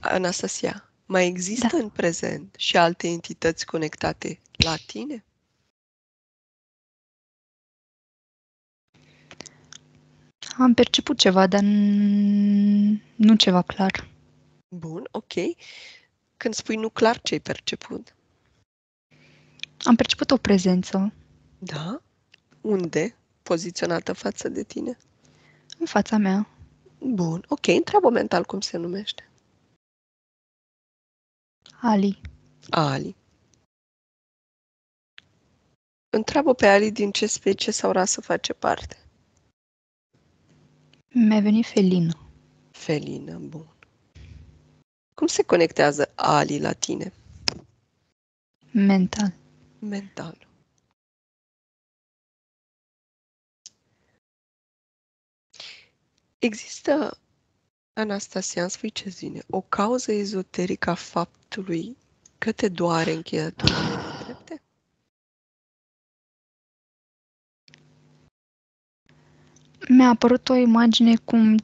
Anastasia, mai există da. În prezent și alte entități conectate la tine? Am perceput ceva, dar nu ceva clar. Bun, ok. Când spui nu clar, ce ai perceput? Am perceput o prezență. Da? Unde? Poziționată față de tine? În fața mea. Bun, ok. Întreabă mental cum se numește. Ali. Ali. Întreabă pe Ali din ce specie sau rasă face parte. Mi-a venit felină. Felină, bun. Cum se conectează Ali la tine? Mental. Mental. Există, Anastasia, îmi spui ce zine, o cauză ezoterică a faptului că te doare încheiaturile drepte? Mi-a apărut o imagine cum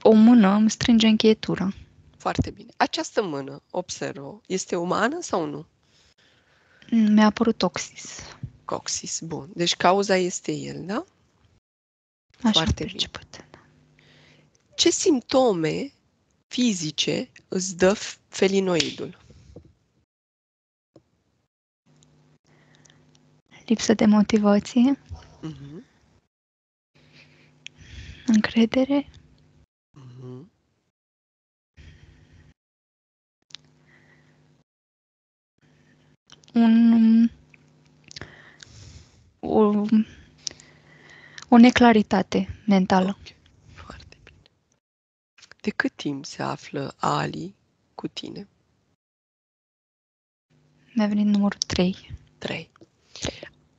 o mână îmi strânge încheietura. Foarte bine. Această mână, observă, este umană sau nu? Mi-a apărut Coxis. Coxis, bun. Deci cauza este el, da? Așa foarte perceput. Bine. Ce simptome fizice îți dă felinoidul? Lipsă de motivație. Uh-huh. Încredere. Uh-huh. Un, o, o neclaritate mentală. Okay. Foarte bine. De cât timp se află Ali cu tine? Mi-a venit numărul trei. trei.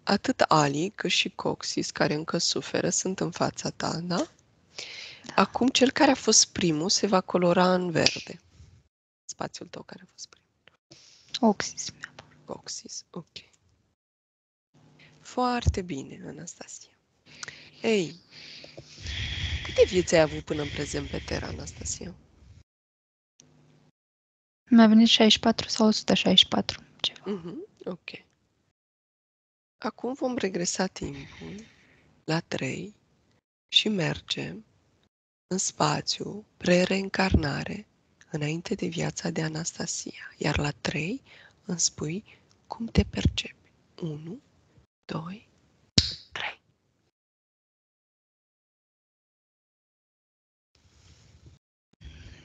Atât Ali cât și Coxis, care încă suferă, sunt în fața ta, da? Da? Acum cel care a fost primul se va colora în verde. Spațiul tău care a fost primul. Coxis mi-a apărut. Coxis, ok. Foarte bine, Anastasia. Ei, câte vieți ai avut până în prezent pe Terra, Anastasia? Mi-a venit șaizeci și patru sau o sută șaizeci și patru, ceva. Mm-hmm, ok. Acum vom regresa timpul la trei și mergem în spațiu pre-reîncarnare înainte de viața de Anastasia. Iar la trei îmi spui cum te percepi. unu, doi, trei.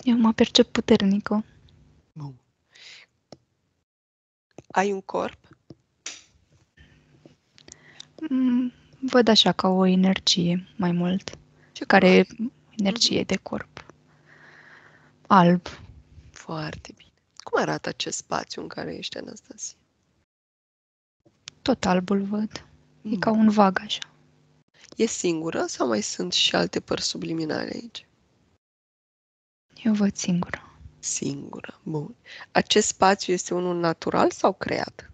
Eu mă percep puternică. Bun. Ai un corp? Văd așa ca o energie mai mult. Ce care corp? Energie de corp. Alb. Foarte bine. Cum arată acest spațiu în care ești, Anastasia? Tot albul văd. Mm. E ca un vag așa. E singură sau mai sunt și alte părți subliminale aici? Eu văd singură. Singură. Bun. Acest spațiu este unul natural sau creat?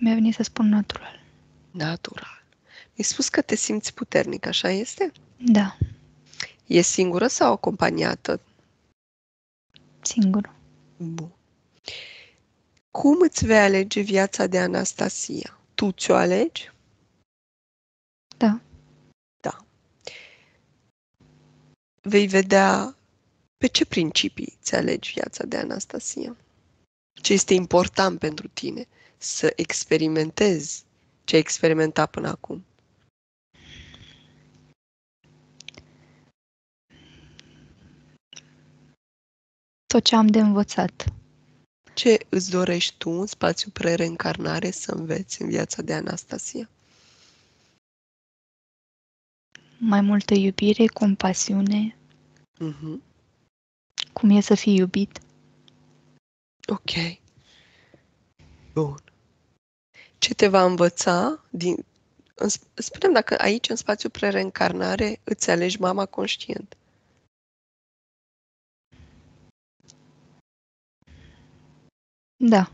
Mi-a venit să spun natural. Natural. Mi-ai spus că te simți puternic, așa este? Da. E singură sau acompaniată? Singură. Bun. Cum îți vei alege viața de Anastasia? Tu ți-o alegi? Da. Da. Vei vedea pe ce principii îți alegi viața de Anastasia. Ce este important pentru tine? Să experimentezi ce ai experimentat până acum. Tot ce am de învățat. Ce îți dorești tu în spațiu pre-reîncarnare să înveți în viața de Anastasia? Mai multă iubire, compasiune. Uh-huh. Cum e să fii iubit. Ok. Bun. Ce te va învăța din... Spunem dacă aici, în spațiul pre-reîncarnare, îți alegi mama conștient. Da.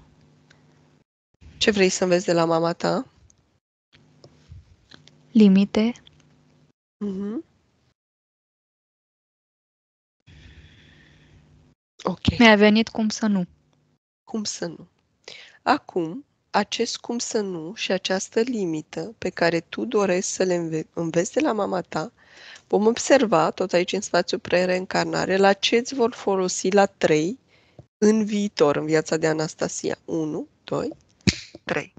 Ce vrei să înveți de la mama ta? Limite. Mm-hmm. Ok. Mi-a venit cum să nu. Cum să nu. Acum, acest cum să nu și această limită pe care tu dorești să le înve- înveți de la mama ta, vom observa, tot aici în spațiul pre-reîncarnare, la ce îți vor folosi la trei în viitor, în viața de Anastasia. unu, doi, trei.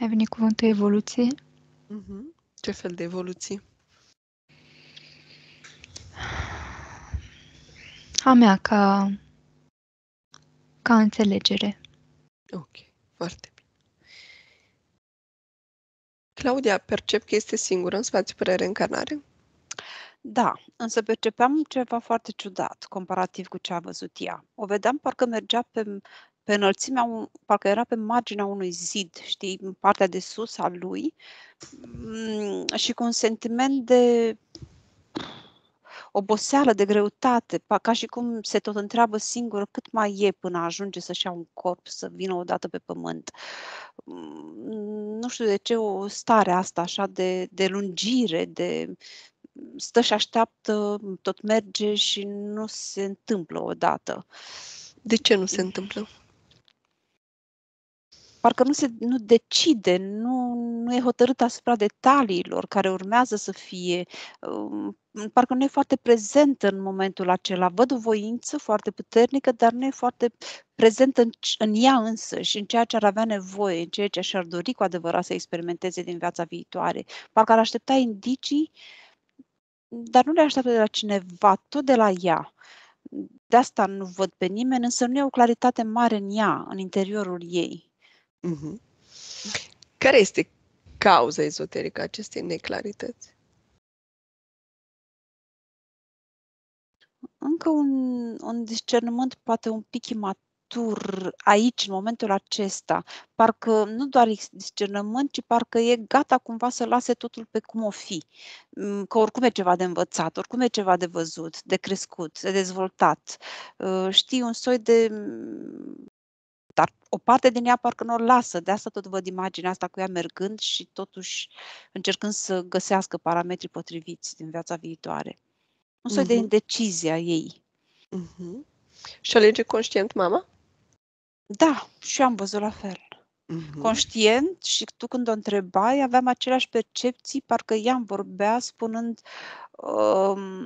Ai venit cuvântul evoluție? Uh-huh. Ce fel de evoluție? A mea ca... ca înțelegere. Ok, foarte bine. Claudia, percep că este singură în spațiu pre-reîncarnare? Da, însă percepeam ceva foarte ciudat, comparativ cu ce a văzut ea. O vedeam parcă mergea pe, pe înălțimea, un, parcă era pe marginea unui zid, știi, în partea de sus a lui, și cu un sentiment de... oboseală, de greutate, ca și cum se tot întreabă singură cât mai e până ajunge să-și ia un corp, să vină odată pe pământ. Nu știu de ce o stare asta așa de, de lungire, de stă și așteaptă, tot merge și nu se întâmplă odată. De ce nu se întâmplă? Parcă nu se nu decide, nu, nu e hotărât asupra detaliilor care urmează să fie. Parcă nu e foarte prezentă în momentul acela. Văd o voință foarte puternică, dar nu e foarte prezentă în, în ea însă și în ceea ce ar avea nevoie, în ceea ce și-ar dori cu adevărat să experimenteze din viața viitoare. Parcă ar aștepta indicii, dar nu le așteaptă de la cineva, tot de la ea. De asta nu văd pe nimeni, însă nu e o claritate mare în ea, în interiorul ei. Mm-hmm. Care este cauza ezoterică a acestei neclarități? Încă un, un discernământ poate un pic imatur aici, în momentul acesta. Parcă nu doar discernământ, ci parcă e gata cumva să lase totul pe cum o fi. Că oricum e ceva de învățat, oricum e ceva de văzut, de crescut, de dezvoltat. Știi, un soi de... Dar o parte din ea parcă nu o lasă, de asta tot văd imaginea asta cu ea mergând și totuși încercând să găsească parametrii potriviți din viața viitoare. Un soi uh-huh. de indecizie a ei. Uh-huh. Și alege conștient mama? Da, și am văzut la fel. Uh-huh. Conștient și tu când o întrebai aveam aceleași percepții, parcă ea îmi vorbea spunând uh,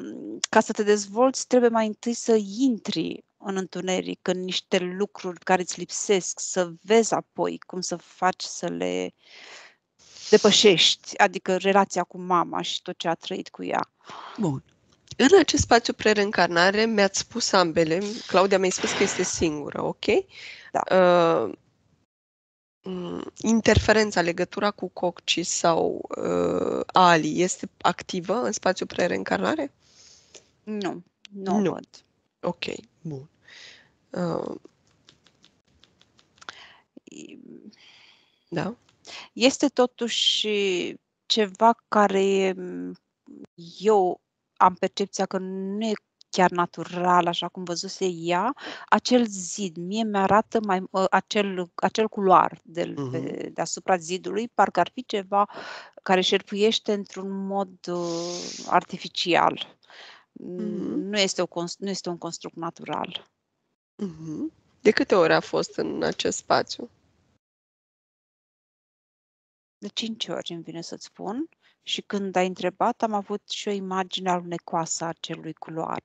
ca să te dezvolți trebuie mai întâi să intri în întuneric, în niște lucruri care îți lipsesc, să vezi apoi cum să faci să le depășești, adică relația cu mama și tot ce a trăit cu ea. Bun. În acest spațiu pre-reîncarnare mi-ați spus ambele, Claudia mi-a spus că este singură, ok? Da. Uh, interferența, legătura cu Coxis sau uh, Ali este activă în spațiu pre-reîncarnare? Nu, nu, nu. Văd. Ok, bun. Uh, da? Este totuși ceva care eu am percepția că nu e chiar natural, așa cum văzuse ea, acel zid, mie mi-arată mai, acel, acel culoar de, uh-huh. deasupra zidului, parcă ar fi ceva care șerpuiește într-un mod uh, artificial. Mm-hmm. Nu, este o, nu este un construct natural. Mm-hmm. De câte ori a fost în acest spațiu? De cinci ori îmi vine să-ți spun. Și când ai întrebat, am avut și o imagine alunecoasă a acelui culoar.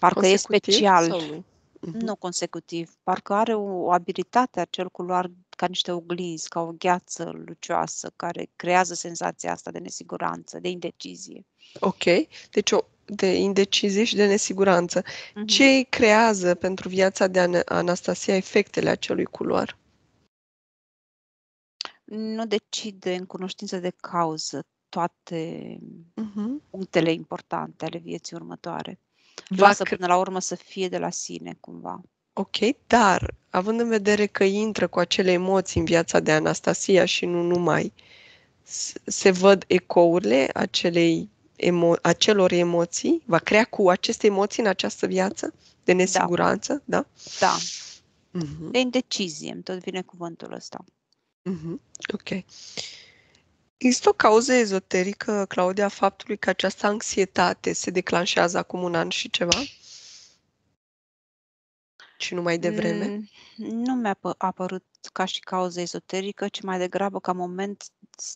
Parcă consecutiv, e special. Mm-hmm. Nu consecutiv. Parcă are o, o abilitate acel culoar ca niște oglinzi, ca o gheață lucioasă, care creează senzația asta de nesiguranță, de indecizie. Ok. Deci o de indecizie și de nesiguranță. Uh-huh. Ce creează pentru viața de Anastasia efectele acelui culoar? Nu decide în cunoștință de cauză toate uh-huh. punctele importante ale vieții următoare. Lasă cre... până la urmă să fie de la sine, cumva. Ok, dar având în vedere că intră cu acele emoții în viața de Anastasia și nu numai, se văd ecourile acelei Emo- acelor emoții, va crea cu aceste emoții în această viață de nesiguranță, da? Da. Da. Uh-huh. De indecizie, îmi tot vine cuvântul ăsta. Uh-huh. Ok. Există o cauză ezoterică, Claudia, a faptului că această anxietate se declanșează acum un an și ceva? Și nu mai devreme? Mm, nu mi-a apărut ca și cauză ezoterică, ci mai degrabă ca moment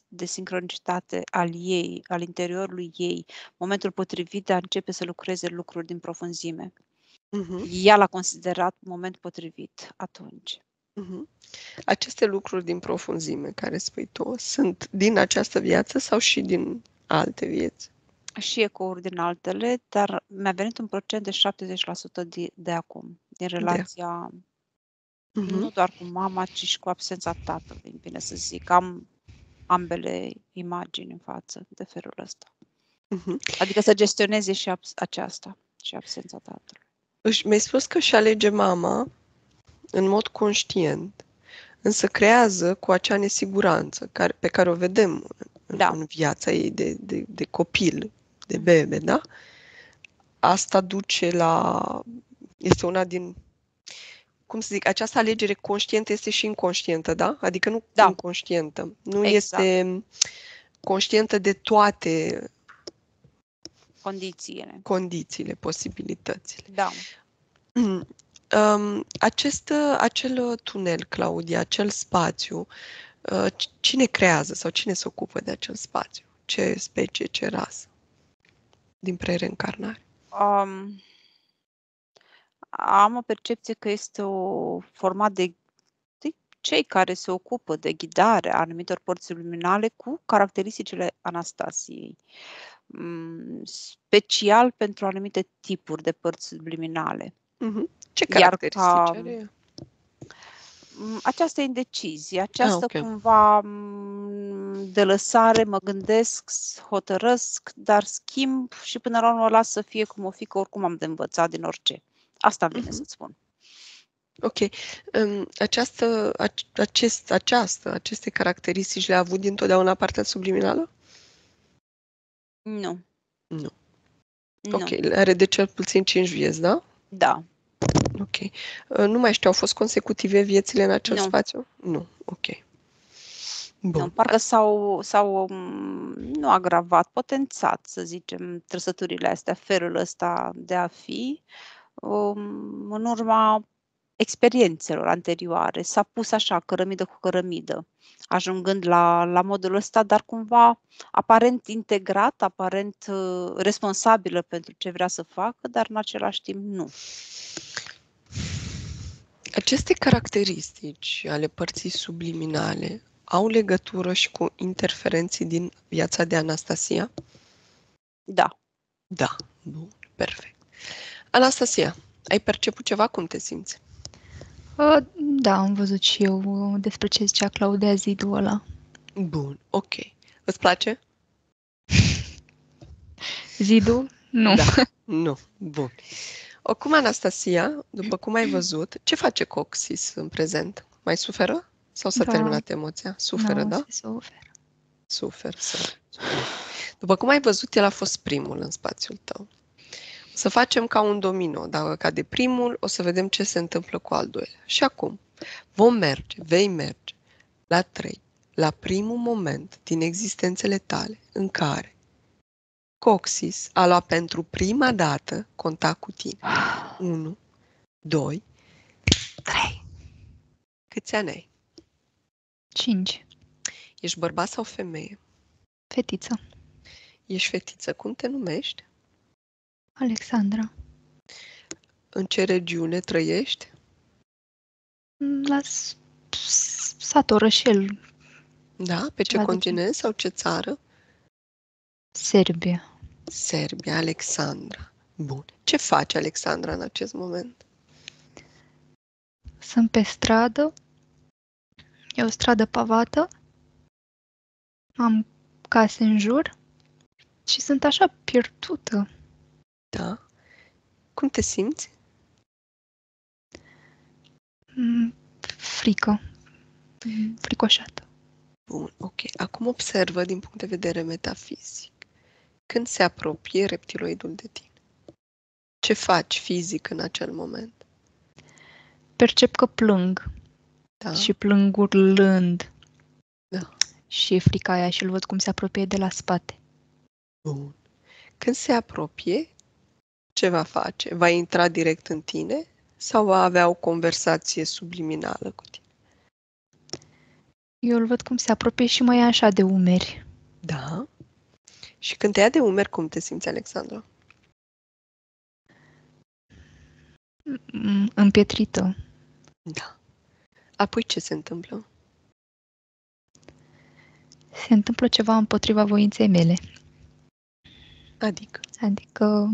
de sincronicitate al ei, al interiorului ei, momentul potrivit de a începe să lucreze lucruri din profunzime. Uh-huh. Ea l-a considerat moment potrivit atunci. Uh-huh. Aceste lucruri din profunzime, care spui tu, sunt din această viață sau și din alte vieți? Și ecouri din altele, dar mi-a venit un procent de șaptezeci la sută de, de acum, din relația de. Uh-huh. Nu doar cu mama, ci și cu absența tatălui, bine să zic. Am ambele imagini în față de felul ăsta. Uh-huh. Adică să gestioneze și abs- aceasta, și absența tatălui. Își, mi-ai spus că și alege mama în mod conștient, însă creează cu acea nesiguranță care, pe care o vedem în, da. În viața ei de, de, de copil, de bebe, da? Asta duce la... Este una din... Cum să zic, această alegere conștientă este și inconștientă, da? Adică nu da. Inconștientă. Nu exact. Este conștientă de toate Condițiile. Condițiile, posibilitățile. Da. Acest, acel tunel, Claudia, acel spațiu, cine creează sau cine se ocupă de acel spațiu? Ce specie, ce rasă din pre-reîncarnare? Um, am o percepție că este o formă de, de cei care se ocupă de ghidare a anumitor porți luminale cu caracteristicile Anastasiei. Special pentru anumite tipuri de părți subliminale. Uh-huh. Ce caracteristici are? Această indecizie, această ah, okay. cumva de lăsare, mă gândesc, hotărăsc, dar schimb și până la urmă o las să fie cum o fi, că oricum am de învățat din orice. Asta îmi vine uh-huh. să-ți spun. Ok. Această, acest, această, aceste caracteristici le-a avut dintotdeauna partea subliminală? Nu. Nu. Ok, are de cel puțin cinci vieți, da? Da. Ok. Nu mai știu, au fost consecutive viețile în acel nu. spațiu? Nu. Ok. Bun. Nu, parcă s-au, s-au nu agravat, potențat, să zicem, trăsăturile astea, felul ăsta de a fi, um, în urma experiențelor anterioare. S-a pus așa, cărămidă cu cărămidă, ajungând la, la modul ăsta, dar cumva aparent integrat, aparent uh, responsabilă pentru ce vrea să facă, dar în același timp nu. Aceste caracteristici ale părții subliminale au legătură și cu interferenții din viața de Anastasia? Da. Da, bun, perfect. Anastasia, ai perceput ceva? Cum te simți? Da, am văzut și eu despre ce zicea Claudia, zidul ăla. Bun, ok. Îți place? Zidul? Nu. Da, nu, bun. Acum, Anastasia, după cum ai văzut, ce face Coxis în prezent? Mai suferă? Sau s-a da. terminat emoția? Suferă, no, da? Suferă. Suferă, suferă. După cum ai văzut, el a fost primul în spațiul tău. Să facem ca un domino. Dacă cade primul, o să vedem ce se întâmplă cu al doilea. Și acum, vom merge, vei merge la trei, la primul moment din existențele tale în care Coxis a luat pentru prima dată contact cu tine. unu, doi, trei. Câți ani ai? cinci. Ești bărbat sau femeie? Fetiță. Ești fetiță. Cum te numești? Alexandra. În ce regiune trăiești? La sat, orășel. Da? Pe ce continent sau ce țară? Serbia. Serbia, Alexandra. Bun. Ce face Alexandra în acest moment? Sunt pe stradă. E o stradă pavată. Am case în jur. Și sunt așa pierdută. Da. Cum te simți? Frică. Fricoșată. Bun, ok. Acum observă din punct de vedere metafizic. Când se apropie reptiloidul de tine? Ce faci fizic în acel moment? Percep că plâng. Da. Și plâng urlând. Da. Și e frica aia și îl văd cum se apropie de la spate. Bun. Când se apropie, ce va face? Va intra direct în tine sau va avea o conversație subliminală cu tine? Eu îl văd cum se apropie și mă ia așa de umeri. Da. Și când te ia de umeri, cum te simți, Alexandra? Împietrită. Da. Apoi ce se întâmplă? Se întâmplă ceva împotriva voinței mele. Adică? Adică...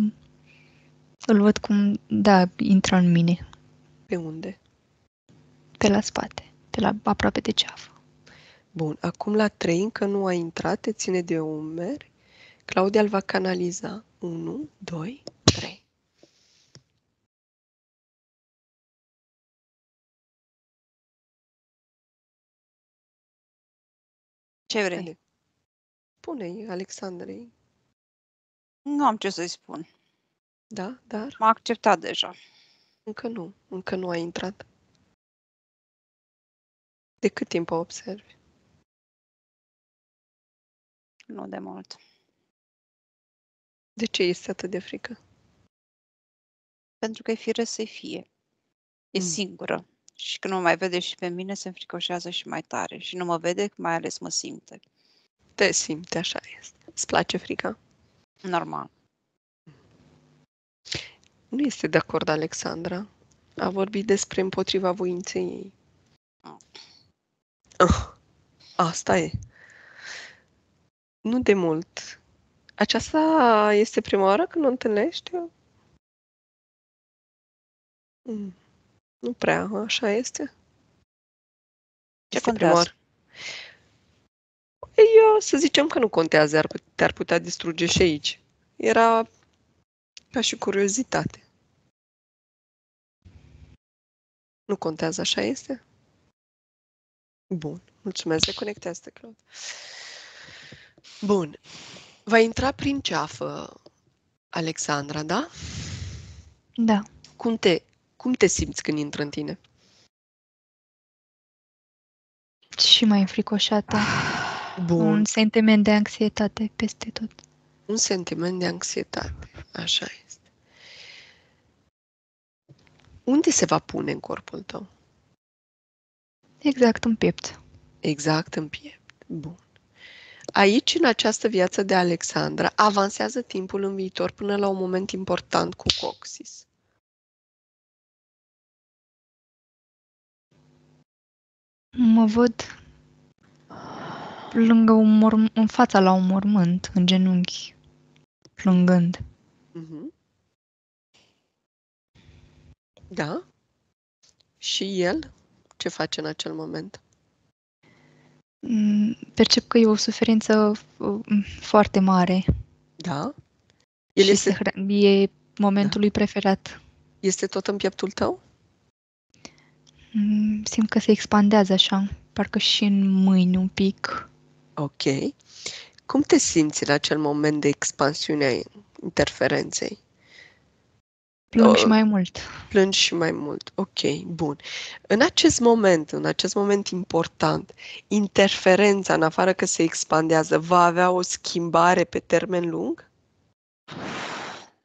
Îl văd cum, da, intră în mine. Pe unde? Pe la spate, pe la aproape de ceafă. Bun, acum la trei încă nu a intrat, te ține de umeri. Claudia îl va canaliza. unu, doi, trei. Ce vrei? Pune-i, Alexandrei. Nu am ce să-i spun. Da, dar... M-a acceptat deja. Încă nu. Încă nu a intrat. De cât timp o observi? Nu de mult. De ce este atât de frică? Pentru că e firesc să-i fie. E mm. singură. Și când mă mai vede și pe mine, se înfricoșează și mai tare. Și nu mă vede, mai ales mă simte. Te simte, așa este. Îți place frica? Normal. Nu este de acord, Alexandra. A vorbit despre împotriva voinței ei. Mm. Ah, asta e. Nu de mult. Aceasta este prima oară când o întâlnești? Mm. Nu prea, așa este. Ce este contează? Prima oară. Eu, să zicem că nu contează, ar, te-ar putea distruge și aici. Era ca și curiozitate. Nu contează, așa este? Bun, mulțumesc, deconectează-te, Claudia. Bun. Va intra prin ceafă, Alexandra, da? Da. Cum te, cum te simți când intră în tine? Și mai înfricoșată. Bun. Un sentiment de anxietate peste tot. Un sentiment de anxietate, așa este. Unde se va pune în corpul tău? Exact în piept. Exact în piept, bun. Aici, în această viață de Alexandra, avansează timpul în viitor până la un moment important cu Coxis. Mă văd lângă un morm- în fața la un mormânt, în genunchi, plângând. Mm-hmm. Da? Și el? Ce face în acel moment? Percep că e o suferință foarte mare. Da? El și este... e momentul lui preferat. Este tot în pieptul tău? Simt că se expandează așa, parcă și în mâini un pic. Ok. Cum te simți în acel moment de expansiune a interferenței? Plâng uh, și mai mult. Plângi și mai mult. Ok, bun. În acest moment, în acest moment important, interferența, în afară că se expandează, va avea o schimbare pe termen lung?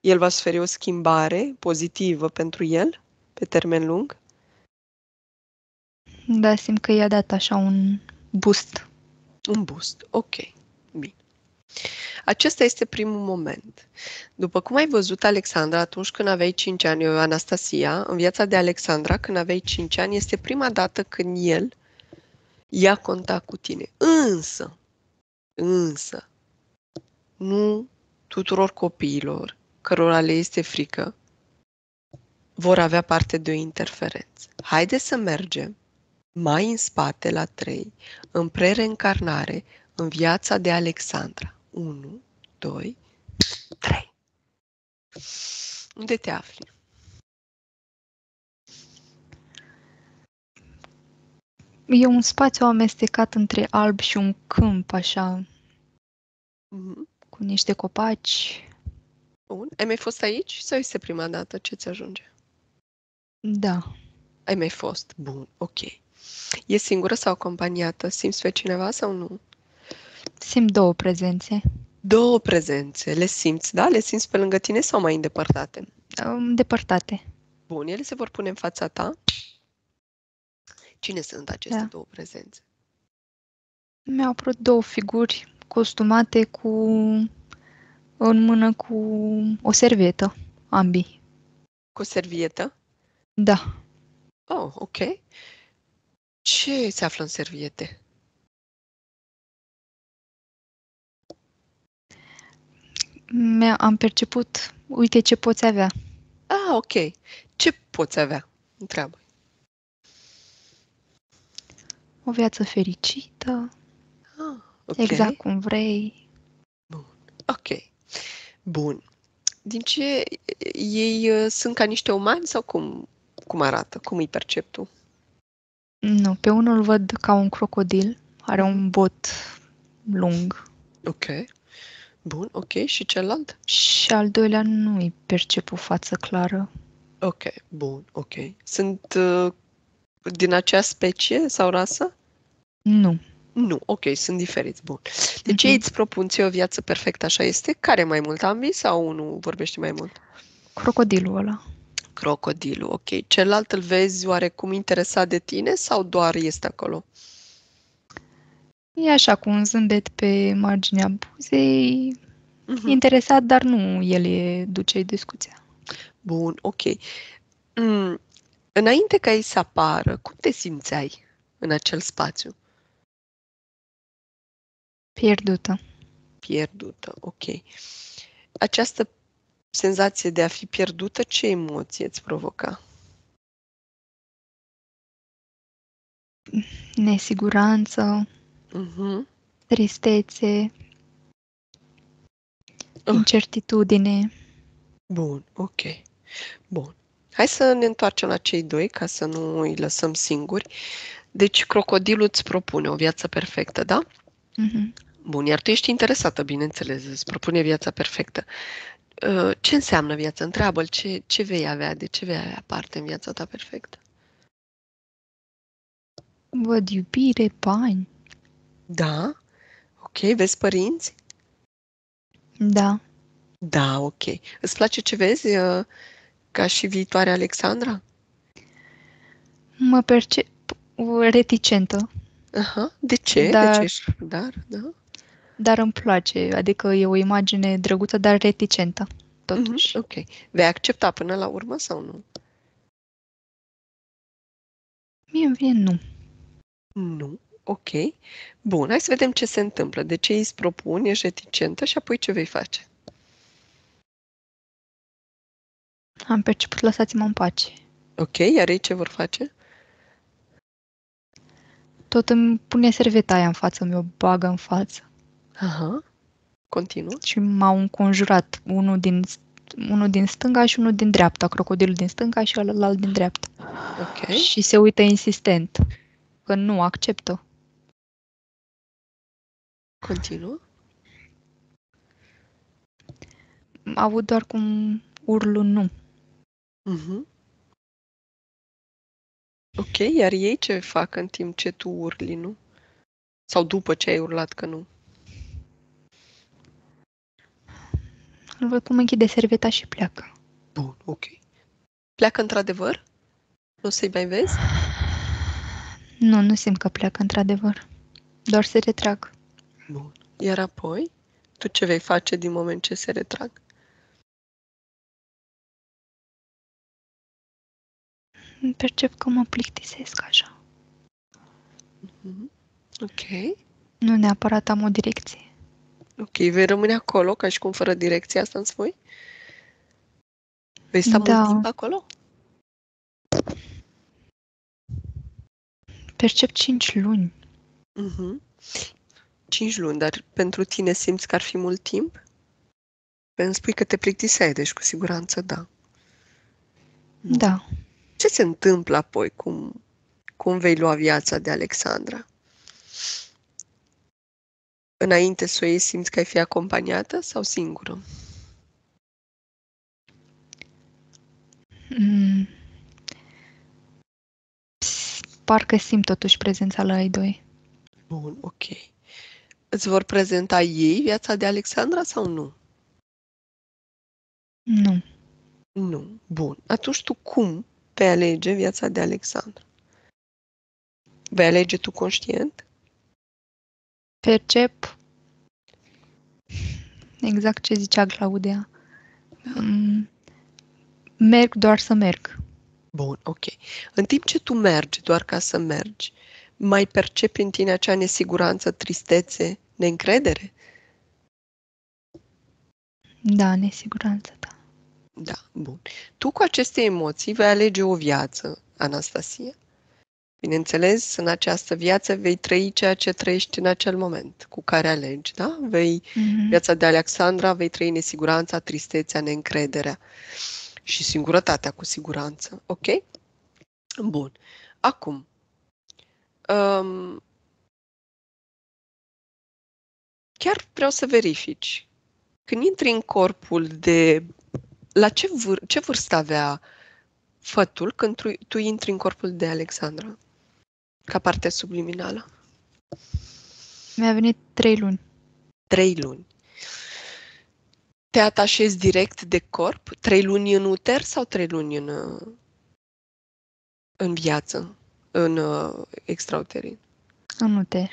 El va suferi o schimbare pozitivă pentru el, pe termen lung? Da, simt că i-a dat așa un boost. Un boost, ok. Bine. Acesta este primul moment. După cum ai văzut, Alexandra, atunci când aveai cinci ani, eu, Anastasia, în viața de Alexandra, când aveai cinci ani, este prima dată când el ia contact cu tine. Însă, însă, nu tuturor copiilor cărora le este frică vor avea parte de o interferență. Haideți să mergem mai în spate la trei, în pre-reîncarnare, în viața de Alexandra. unu, doi, trei. Unde te afli? E un spațiu amestecat între alb și un câmp, așa, mm-hmm. cu niște copaci. Bun. Ai mai fost aici sau este prima dată ce ți ajunge? Da. Ai mai fost? Bun, ok. E singură sau acompaniată? Simți pe cineva sau nu? Simt două prezențe. Două prezențe. Le simți, da? Le simți pe lângă tine sau mai îndepărtate? Îndepărtate. Bun, ele se vor pune în fața ta. Cine sunt aceste da. două prezențe? Mi-au apărut două figuri costumate cu în mână cu o servietă, ambii. Cu o servietă? Da. Oh, ok. Ce se află în serviete? Am perceput, uite ce poți avea. Ah, ok. Ce poți avea? Întreabă. O viață fericită. Ah, okay. Exact cum vrei. Bun. Ok. Bun. Din ce ei sunt ca niște umani sau cum, cum arată? Cum îi percep tu? Nu, pe unul îl văd ca un crocodil. Are un bot lung. Ok. Bun, ok. Și celălalt? Și al doilea nu-i percep o față clară. Ok, bun, ok. Sunt uh, din acea specie sau rasă? Nu. Nu, ok, sunt diferiți, bun. De ce îți propun ție o viață perfectă, așa este? Care mai mult, ambii sau unul vorbește mai mult? Crocodilul ăla. Crocodilul, ok. Celălalt îl vezi oarecum interesat de tine sau doar este acolo? E așa, cu un zâmbet pe marginea buzei, uh-huh. interesat, dar nu el e duce discuția. Bun, ok. Mm, înainte ca ei să apară, cum te simțeai în acel spațiu? Pierdută. Pierdută, ok. Această senzație de a fi pierdută, ce emoție îți provoca? Nesiguranță, uh-huh. tristețe, uh. incertitudine. Bun, ok. Bun. Hai să ne întoarcem la cei doi, ca să nu îi lăsăm singuri. Deci, crocodilul îți propune o viață perfectă, da? Uh-huh. Bun, iar tu ești interesată, bineînțeles, îți propune viața perfectă. Ce înseamnă viața? Întreabă-l ce, ce vei avea, de ce vei avea parte în viața ta perfectă. Văd iubire, bani. Da? Ok, vezi părinți? Da. Da, ok. Îți place ce vezi ca și viitoarea Alexandra? Mă percep reticentă. Aha, de ce? Dar, de ce? Dar, da? Dar îmi place, adică e o imagine drăguță, dar reticentă, totuși. Mm-hmm, ok. Vei accepta până la urmă sau nu? Mie îmi vine nu. Nu, ok. Bun, hai să vedem ce se întâmplă. De ce îți propun, ești reticentă și apoi ce vei face? Am perceput, lăsați-mă în pace. Ok, iar ei ce vor face? Tot îmi pune serveta aia în față, mi-o bagă în față. Aha, continuă. Și m-au înconjurat unul din, unul din stânga și unul din dreapta, crocodilul din stânga și ălălalt din dreapta. Ok. Și se uită insistent, că nu acceptă. Continuă. A avut doar cum urlu nu. Mhm. Ok, iar ei ce fac în timp ce tu urli, nu? Sau după ce ai urlat că nu? Îl văd cum închide serveta și pleacă. Bun, ok. Pleacă într-adevăr? Nu o să-i mai vezi? Nu, nu simt că pleacă într-adevăr. Doar se retrag. Bun. Iar apoi, tu ce vei face din moment ce se retrag? Percep că mă plictisesc așa. Ok. Nu neapărat am o direcție. Ok, vei rămâne acolo, ca și cum fără direcție, asta îmi spui? Vei sta da. mult timp acolo? Percep cinci luni. Uh-huh. cinci luni, dar pentru tine simți că ar fi mult timp? Îmi spui că te plictiseai, deci cu siguranță da. Da. Ce se întâmplă apoi? Cum, cum vei lua viața de Alexandra? Înainte să o iei, simți că ai fi acompaniată sau singură? Mm. Parcă simt totuși prezența la ei doi. Bun, ok. Îți vor prezenta ei viața de Alexandra sau nu? Nu. Nu. Bun. Atunci tu cum vei alege viața de Alexandra? Vei alege tu conștient? Percep exact ce zicea Claudia. Mm, merg doar să merg. Bun, ok. În timp ce tu mergi doar ca să mergi, mai percepi în tine acea nesiguranță, tristețe, neîncredere? Da, nesiguranță, da. Da, bun. Tu cu aceste emoții vei alege o viață, Anastasia. Bineînțeles, în această viață vei trăi ceea ce trăiești în acel moment, cu care alegi, da? Vei, mm-hmm. viața de Alexandra, vei trăi nesiguranța, tristețea, neîncrederea și singurătatea, cu siguranță. Ok? Bun. Acum, um, chiar vreau să verifici. Când intri în corpul de... La ce, vâr- ce vârstă avea fătul când tu, tu intri în corpul de Alexandra? Ca parte subliminală. Mi-a venit trei luni. Trei luni. Te atașezi direct de corp? Trei luni în uter sau trei luni în, în viață, în extrauterin? În uter.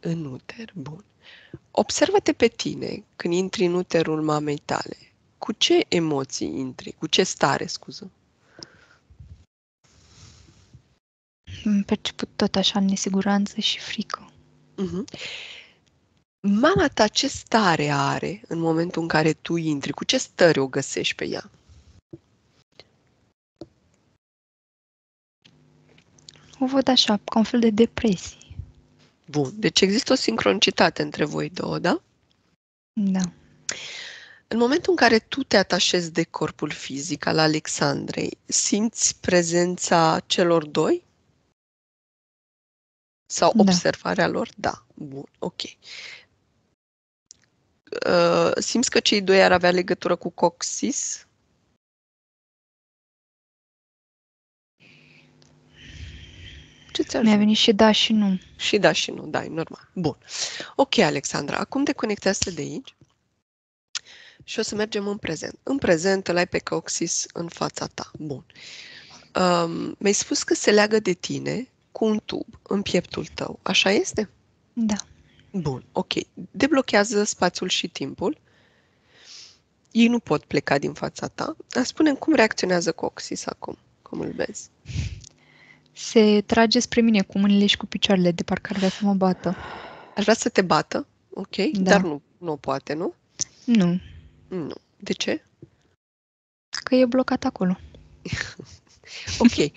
În uter, bun. Observă-te pe tine când intri în uterul mamei tale. Cu ce emoții intri? Cu ce stare, scuză? Am perceput tot așa nesiguranță și frică. Uh-huh. Mama ta ce stare are în momentul în care tu intri? Cu ce stare o găsești pe ea? O văd așa, ca un fel de depresie. Bun, deci există o sincronicitate între voi două, da? Da. În momentul în care tu te atașezi de corpul fizic al Alexandrei, simți prezența celor doi? Sau observarea da. Lor? Da. Bun, ok. Uh, simți că cei doi ar avea legătură cu Coxis? Mi-a venit și da și nu. Și da și nu, da, e normal. Bun. Ok, Alexandra, acum te conectează de aici și o să mergem în prezent. În prezent îl ai pe Coxis în fața ta. Bun. Um, mi-ai spus că se leagă de tine cu un tub în pieptul tău. Așa este? Da. Bun, ok. Deblochează spațiul și timpul. Ei nu pot pleca din fața ta. Dar spune-mi cum reacționează Coxis acum, cum îl vezi. Se trage spre mine cu mâinile și cu picioarele, de parcă ar vrea să mă bată. Ar vrea să te bată, ok, da. Dar nu, nu poate, nu? Nu. Nu. De ce? Că e blocat acolo. Ok.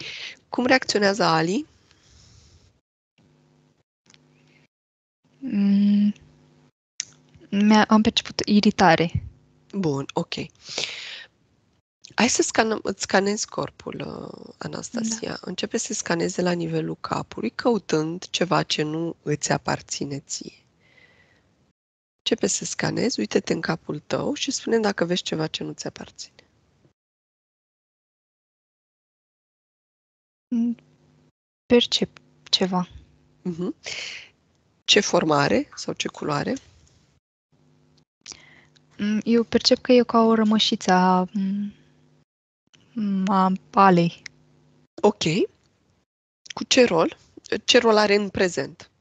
Cum reacționează Ali? Mm, am perceput iritare. Bun, ok. Hai să scanăm, îți scanezi corpul, Anastasia. Da. Începe să scaneze la nivelul capului, căutând ceva ce nu îți aparține ție. Începe să scanezi, uite-te în capul tău și spune dacă vezi ceva ce nu îți aparține. Percep ceva. Uh-huh. Ce formă are sau ce culoare? Eu percep că e ca o rămășiță a... a palei. Ok. Cu ce rol? Ce rol are în prezent?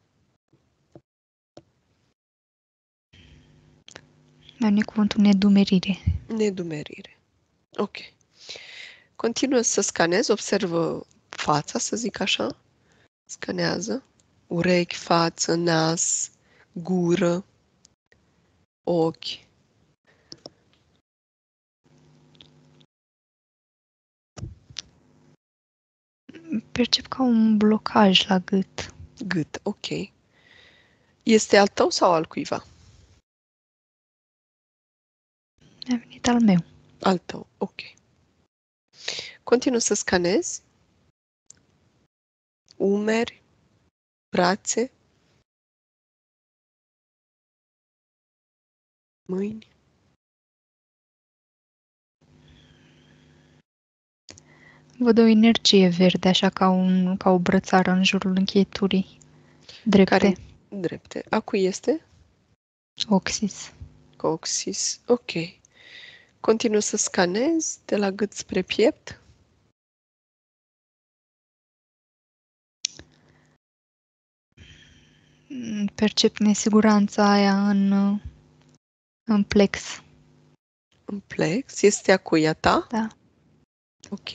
Mi-a cuvântul nedumerire. Nedumerire. Ok. Continuă să scanezi, observă fața, să zic așa. Scanează. Urechi, față, nas, gură, ochi. Percep ca un blocaj la gât. Gât, ok. Este al tău sau al cuiva? Mi-a venit al meu. Al tău, ok. Continuă să scanezi. Umeri, brațe, mâini. Văd o energie verde, așa ca, un, ca o brățară în jurul încheieturii drepte. Care, drepte. A cui este? Oxis. Oxis, ok. Continuu să scanezi de la gât spre piept. Percep nesiguranța aia în, în plex. În plex? Este a cui a ta? Da. Ok.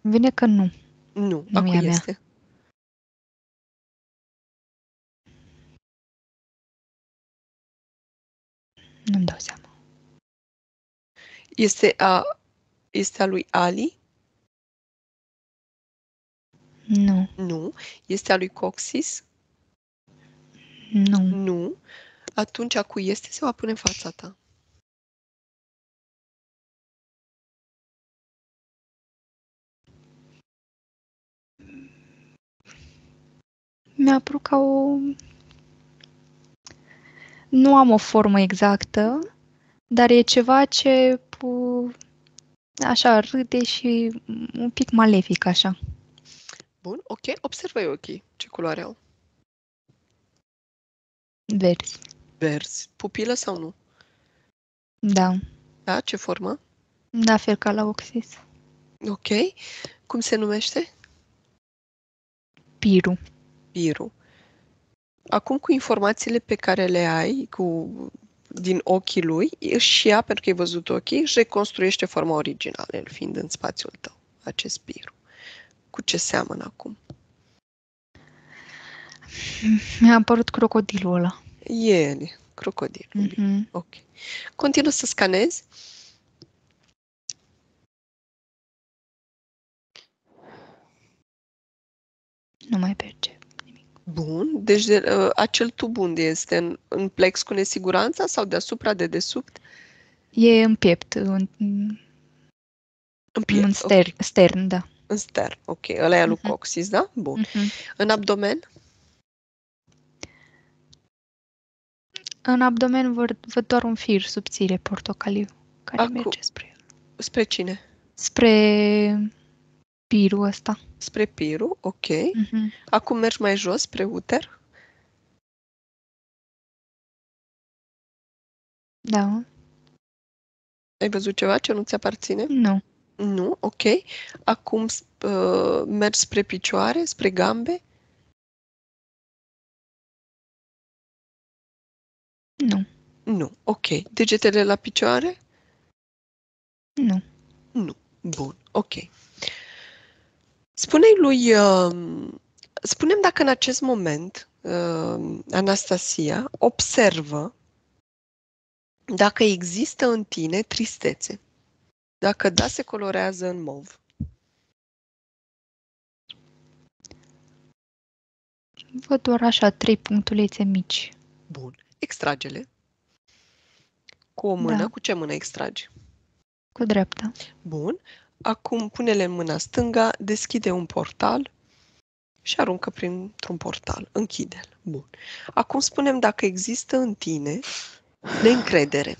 Vine că nu. Nu, nu acum este. Nu-mi dau seama. Este a, este a lui Ali? Nu. Nu. Este a lui Coxis? Nu. Nu. Atunci a cui este se va pune în fața ta? Mi-a apărut ca o... Nu am o formă exactă, dar e ceva ce așa râde și un pic malefic, așa. Bun, ok. Observă ochii. Ce culoare au? Verzi. Verzi. Pupilă sau nu? Da. Da? Ce formă? La fel ca la Oxis. Ok. Cum se numește? Piru. Piru. Acum cu informațiile pe care le ai cu, din ochii lui, și ea, pentru că ai văzut ochii, își reconstruiește forma originală, el fiind în spațiul tău, acest Piru. Cu ce seamănă acum? Mi-a apărut crocodilul ăla. E, crocodilul. Mm-hmm. Ok. Continuă să scanezi. Nu mai percep nimic. Bun. Deci de, uh, acel tub unde este? În, în plex cu nesiguranța sau deasupra, de desubt? E în piept. În, în, piept, în stern, okay. Stern, da. În stern, ok. Ăla e al lui Coxis, da? Bun. Uh-huh. În abdomen? În abdomen văd, văd doar un fir subțire, portocaliu, care Acru... merge spre el. Spre cine? Spre Piru ăsta. Spre Piru, ok. Uh-huh. Acum mergi mai jos, spre uter? Da. Ai văzut ceva ce nu ți aparține? Nu. Nu, ok. Acum uh, mergi spre picioare, spre gambe? Nu. Nu, ok. Degetele la picioare? Nu. Nu, bun, ok. Spune-i lui, uh, spune-mi dacă în acest moment uh, Anastasia observă dacă există în tine tristețe. Dacă da, se colorează în mov. Văd doar așa trei punctulețe mici. Bun. Extrage-le. Cu o mână. Da. Cu ce mână extragi? Cu dreapta. Bun. Acum pune-le în mâna stânga, deschide un portal și aruncă printr-un portal. Închide-l. Bun. Acum spunem dacă există în tine neîncredere.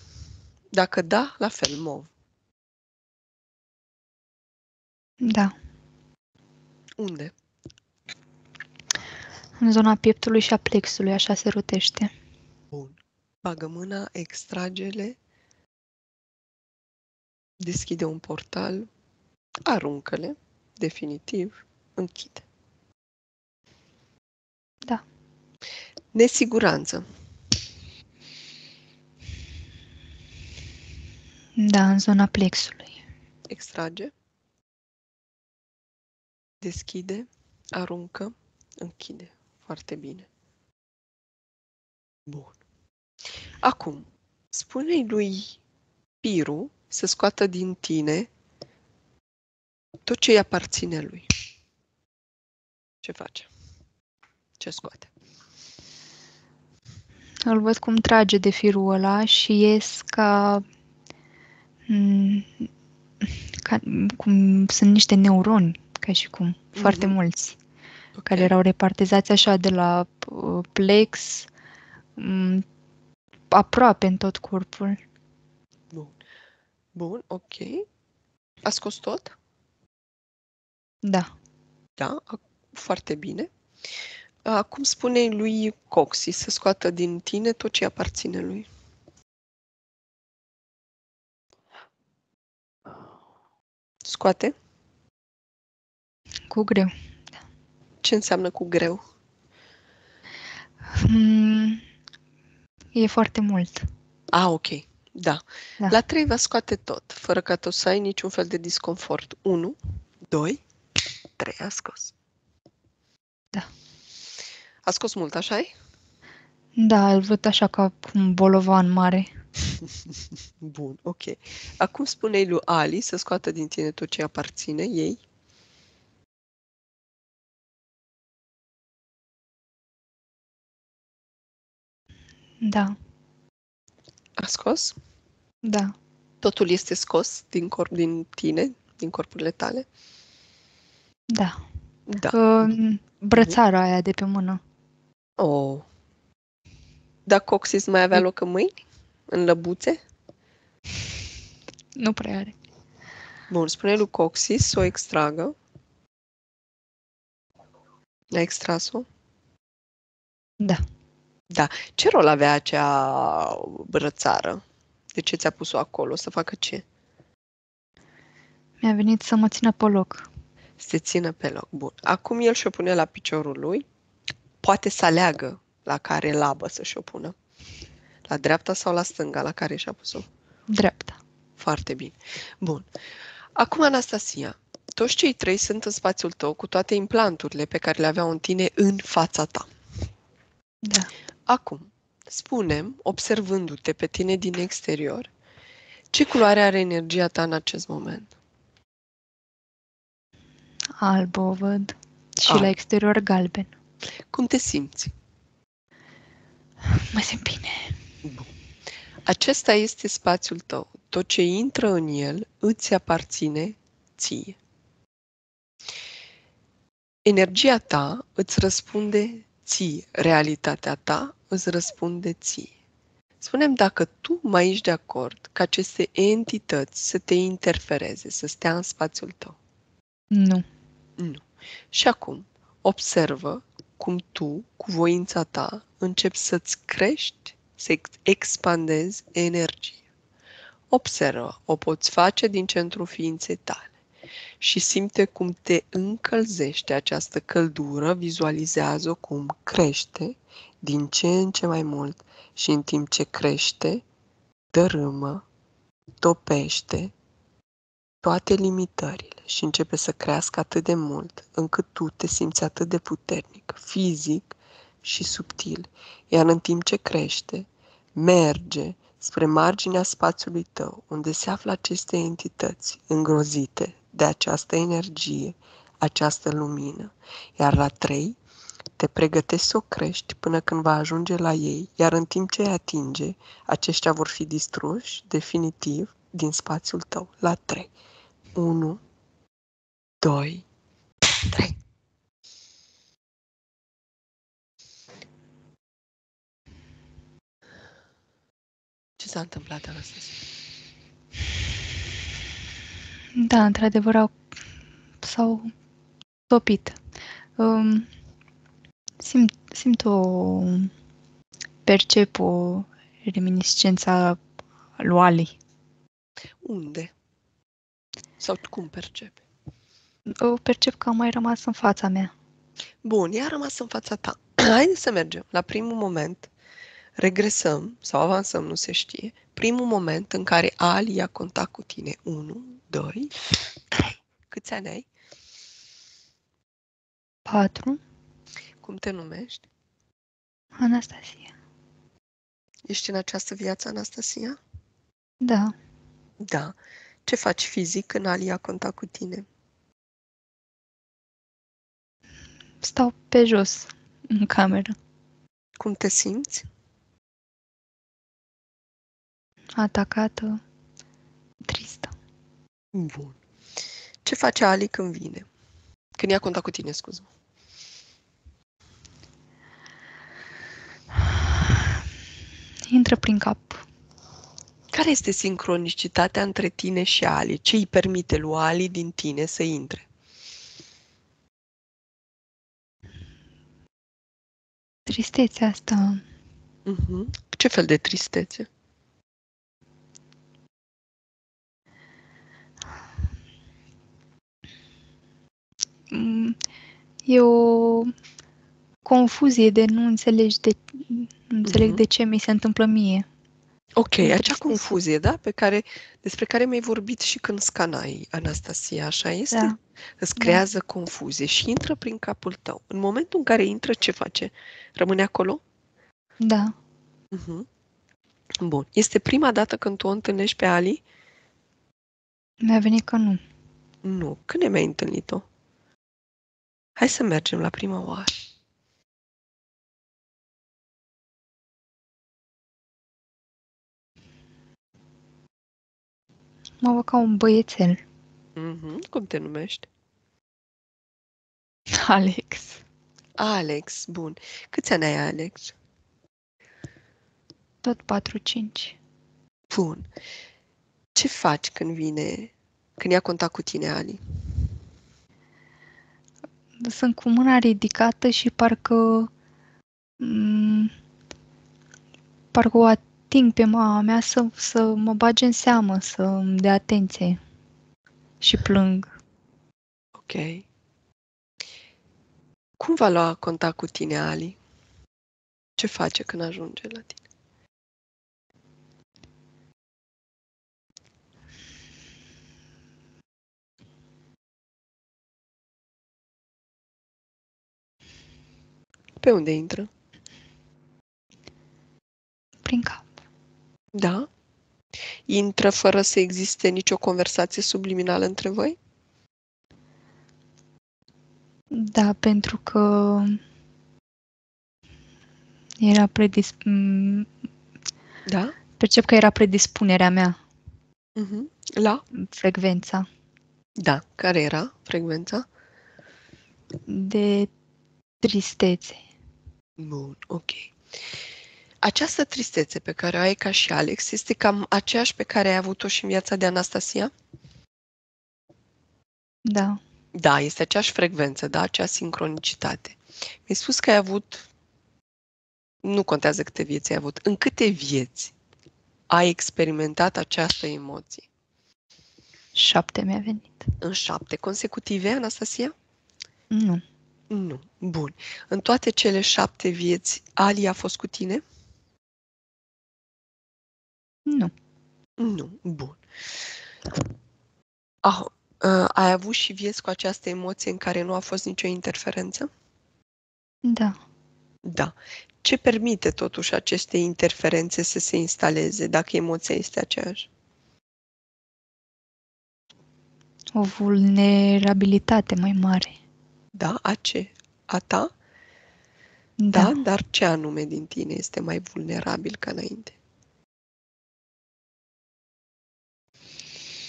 Dacă da, la fel, mov. Da. Unde? În zona pieptului și a plexului, așa se rotește. Bun. Bagă mâna, extrage-le, deschide un portal, aruncă-le, definitiv, închide. Da. Nesiguranță. Da, în zona plexului. Extrage. Deschide, aruncă, închide. Foarte bine. Bun. Acum, spune-i lui Piru să scoată din tine tot ce îi aparține lui. Ce face? Ce scoate? Îl văd cum trage de firul ăla și ies ca... ca cum sunt niște neuroni, ca și cum, mm-hmm. foarte mulți, okay. care erau repartizați așa de la plex, aproape în tot corpul. Bun. Bun, ok. A scos tot? Da. Da, foarte bine. Acum spune-i lui Coxis să scoată din tine tot ce aparține lui. Scoate? Cu greu. Da. Ce înseamnă cu greu? Mm. E foarte mult. Ah, ok. Da. da. La trei va scoate tot, fără ca tu să ai niciun fel de disconfort. unu, doi, trei. A scos. Da. A scos mult, așa-i? Da, îl văd așa ca un bolovan mare. Bun, ok. Acum spune-i lui Ali să scoată din tine tot ce aparține ei. Da. A scos? Da. Totul este scos din corp, din tine, din corpurile tale? Da. Da. Uh, brățara aia de pe mână. Oh. Dar Coxis mai avea loc în mâini? În lăbuțe? Nu prea are. Bun, spune lui Coxis să o extragă. Ai extras-o? Da. Da. Ce rol avea acea brățară? De ce ți-a pus-o acolo? Să facă ce? Mi-a venit să mă țină pe loc. Se țină pe loc. Bun. Acum el și-o pune la piciorul lui. Poate să aleagă la care labă să și-o pună. La dreapta sau la stânga, la care și-a pus-o? Dreapta. Foarte bine. Bun. Acum, Anastasia, toți cei trei sunt în spațiul tău cu toate implanturile pe care le aveau în tine în fața ta. Da. Acum, spune-mi, observându-te pe tine din exterior, ce culoare are energia ta în acest moment? Alb o văd și Alb. La exterior galben. Cum te simți? Mă simt bine. Bun. Acesta este spațiul tău. Tot ce intră în el îți aparține ție. Energia ta îți răspunde ție. Realitatea ta îți răspunde ție. Spune-mi dacă tu mai ești de acord ca aceste entități să te interfereze, să stea în spațiul tău. Nu. Nu. Și acum, observă cum tu, cu voința ta, începi să-ți crești, să expandezi energie. Observă, o poți face din centrul ființei tale și simte cum te încălzește această căldură, vizualizează-o cum crește din ce în ce mai mult și în timp ce crește, dărâmă, topește toate limitările și începe să crească atât de mult încât tu te simți atât de puternic, fizic și subtil, iar în timp ce crește, merge spre marginea spațiului tău, unde se află aceste entități îngrozite de această energie, această lumină, iar la trei te pregătești să o crești până când va ajunge la ei, iar în timp ce îi atinge, aceștia vor fi distruși definitiv din spațiul tău. La trei. unu, doi, trei. Ce s-a întâmplat astăzi? Da, într-adevăr au... s-au topit. Um, simt, simt o... percep o reminiscența lui Ali. Unde? Sau cum percepi? O percep că a mai rămas în fața mea. Bun, ea a rămas în fața ta. Haide să mergem la primul moment. Regresăm sau avansăm, nu se știe. Primul moment în care Ali ia contact cu tine. unu, doi, trei. Câți ani ai? patru. Cum te numești? Anastasia. Ești în această viață, Anastasia? Da. Da. Ce faci fizic când Ali ia contact cu tine? Stau pe jos, în cameră. Cum te simți? Atacată, tristă. Bun. Ce face Ali când vine? Când ia contact cu tine, scuze-mă. Intră prin cap. Care este sincronicitatea între tine și Ali? Ce îi permite lui Ali din tine să intre? Tristețea asta. Uh-huh. Ce fel de tristețe? E o confuzie de nu înțelegi de, nu înțeleg uh-huh. de ce mi se întâmplă mie. Ok, acea confuzie, da, pe care, despre care mi-ai vorbit și când scanai, Anastasia, așa este? Da. Îți creează da. Confuzie și intră prin capul tău. În momentul în care intră, ce face? Rămâne acolo? Da. Uh-huh. Bun. Este prima dată când tu o întâlnești pe Ali? Mi-a venit că nu. Nu. Când e mai întâlnit-o? Hai să mergem la prima oară. Mă văd ca un băiețel. Mm-hmm. Cum te numești? Alex. Alex, bun. Câți ani ai, Alex? Tot patru-cinci. Bun. Ce faci când vine, când ia contact cu tine, Ali? Sunt cu mâna ridicată și parcă m- parcă o ating pe mama mea să, să mă bage în seamă, să îmi dea atenție. Și plâng. Ok. Cum va lua contact cu tine, Ali? Ce face când ajunge la tine? Pe unde intră? Prin cap. Da? Intră fără să existe nicio conversație subliminală între voi? Da, pentru că era predis... Da? Percep că era predispunerea mea. Uh-huh. La? Frecvența. Da, care era frecvența? De tristețe. Bun, ok. Această tristețe pe care o ai ca și Alex este cam aceeași pe care ai avut-o și în viața de Anastasia? Da. Da, este aceeași frecvență, da, acea sincronicitate. Mi-ai spus că ai avut, nu contează câte vieți ai avut, în câte vieți ai experimentat această emoție? Șapte mi-a venit. În șapte consecutive, Anastasia? Nu. Nu. Bun. În toate cele șapte vieți, Ali a fost cu tine? Nu. Nu. Bun. Ah, uh, ai avut și vieți cu această emoție în care nu a fost nicio interferență? Da. Da. Ce permite totuși aceste interferențe să se instaleze, dacă emoția este aceeași? O vulnerabilitate mai mare. Da, a ce? A ta? Da. Da, dar ce anume din tine este mai vulnerabil ca înainte?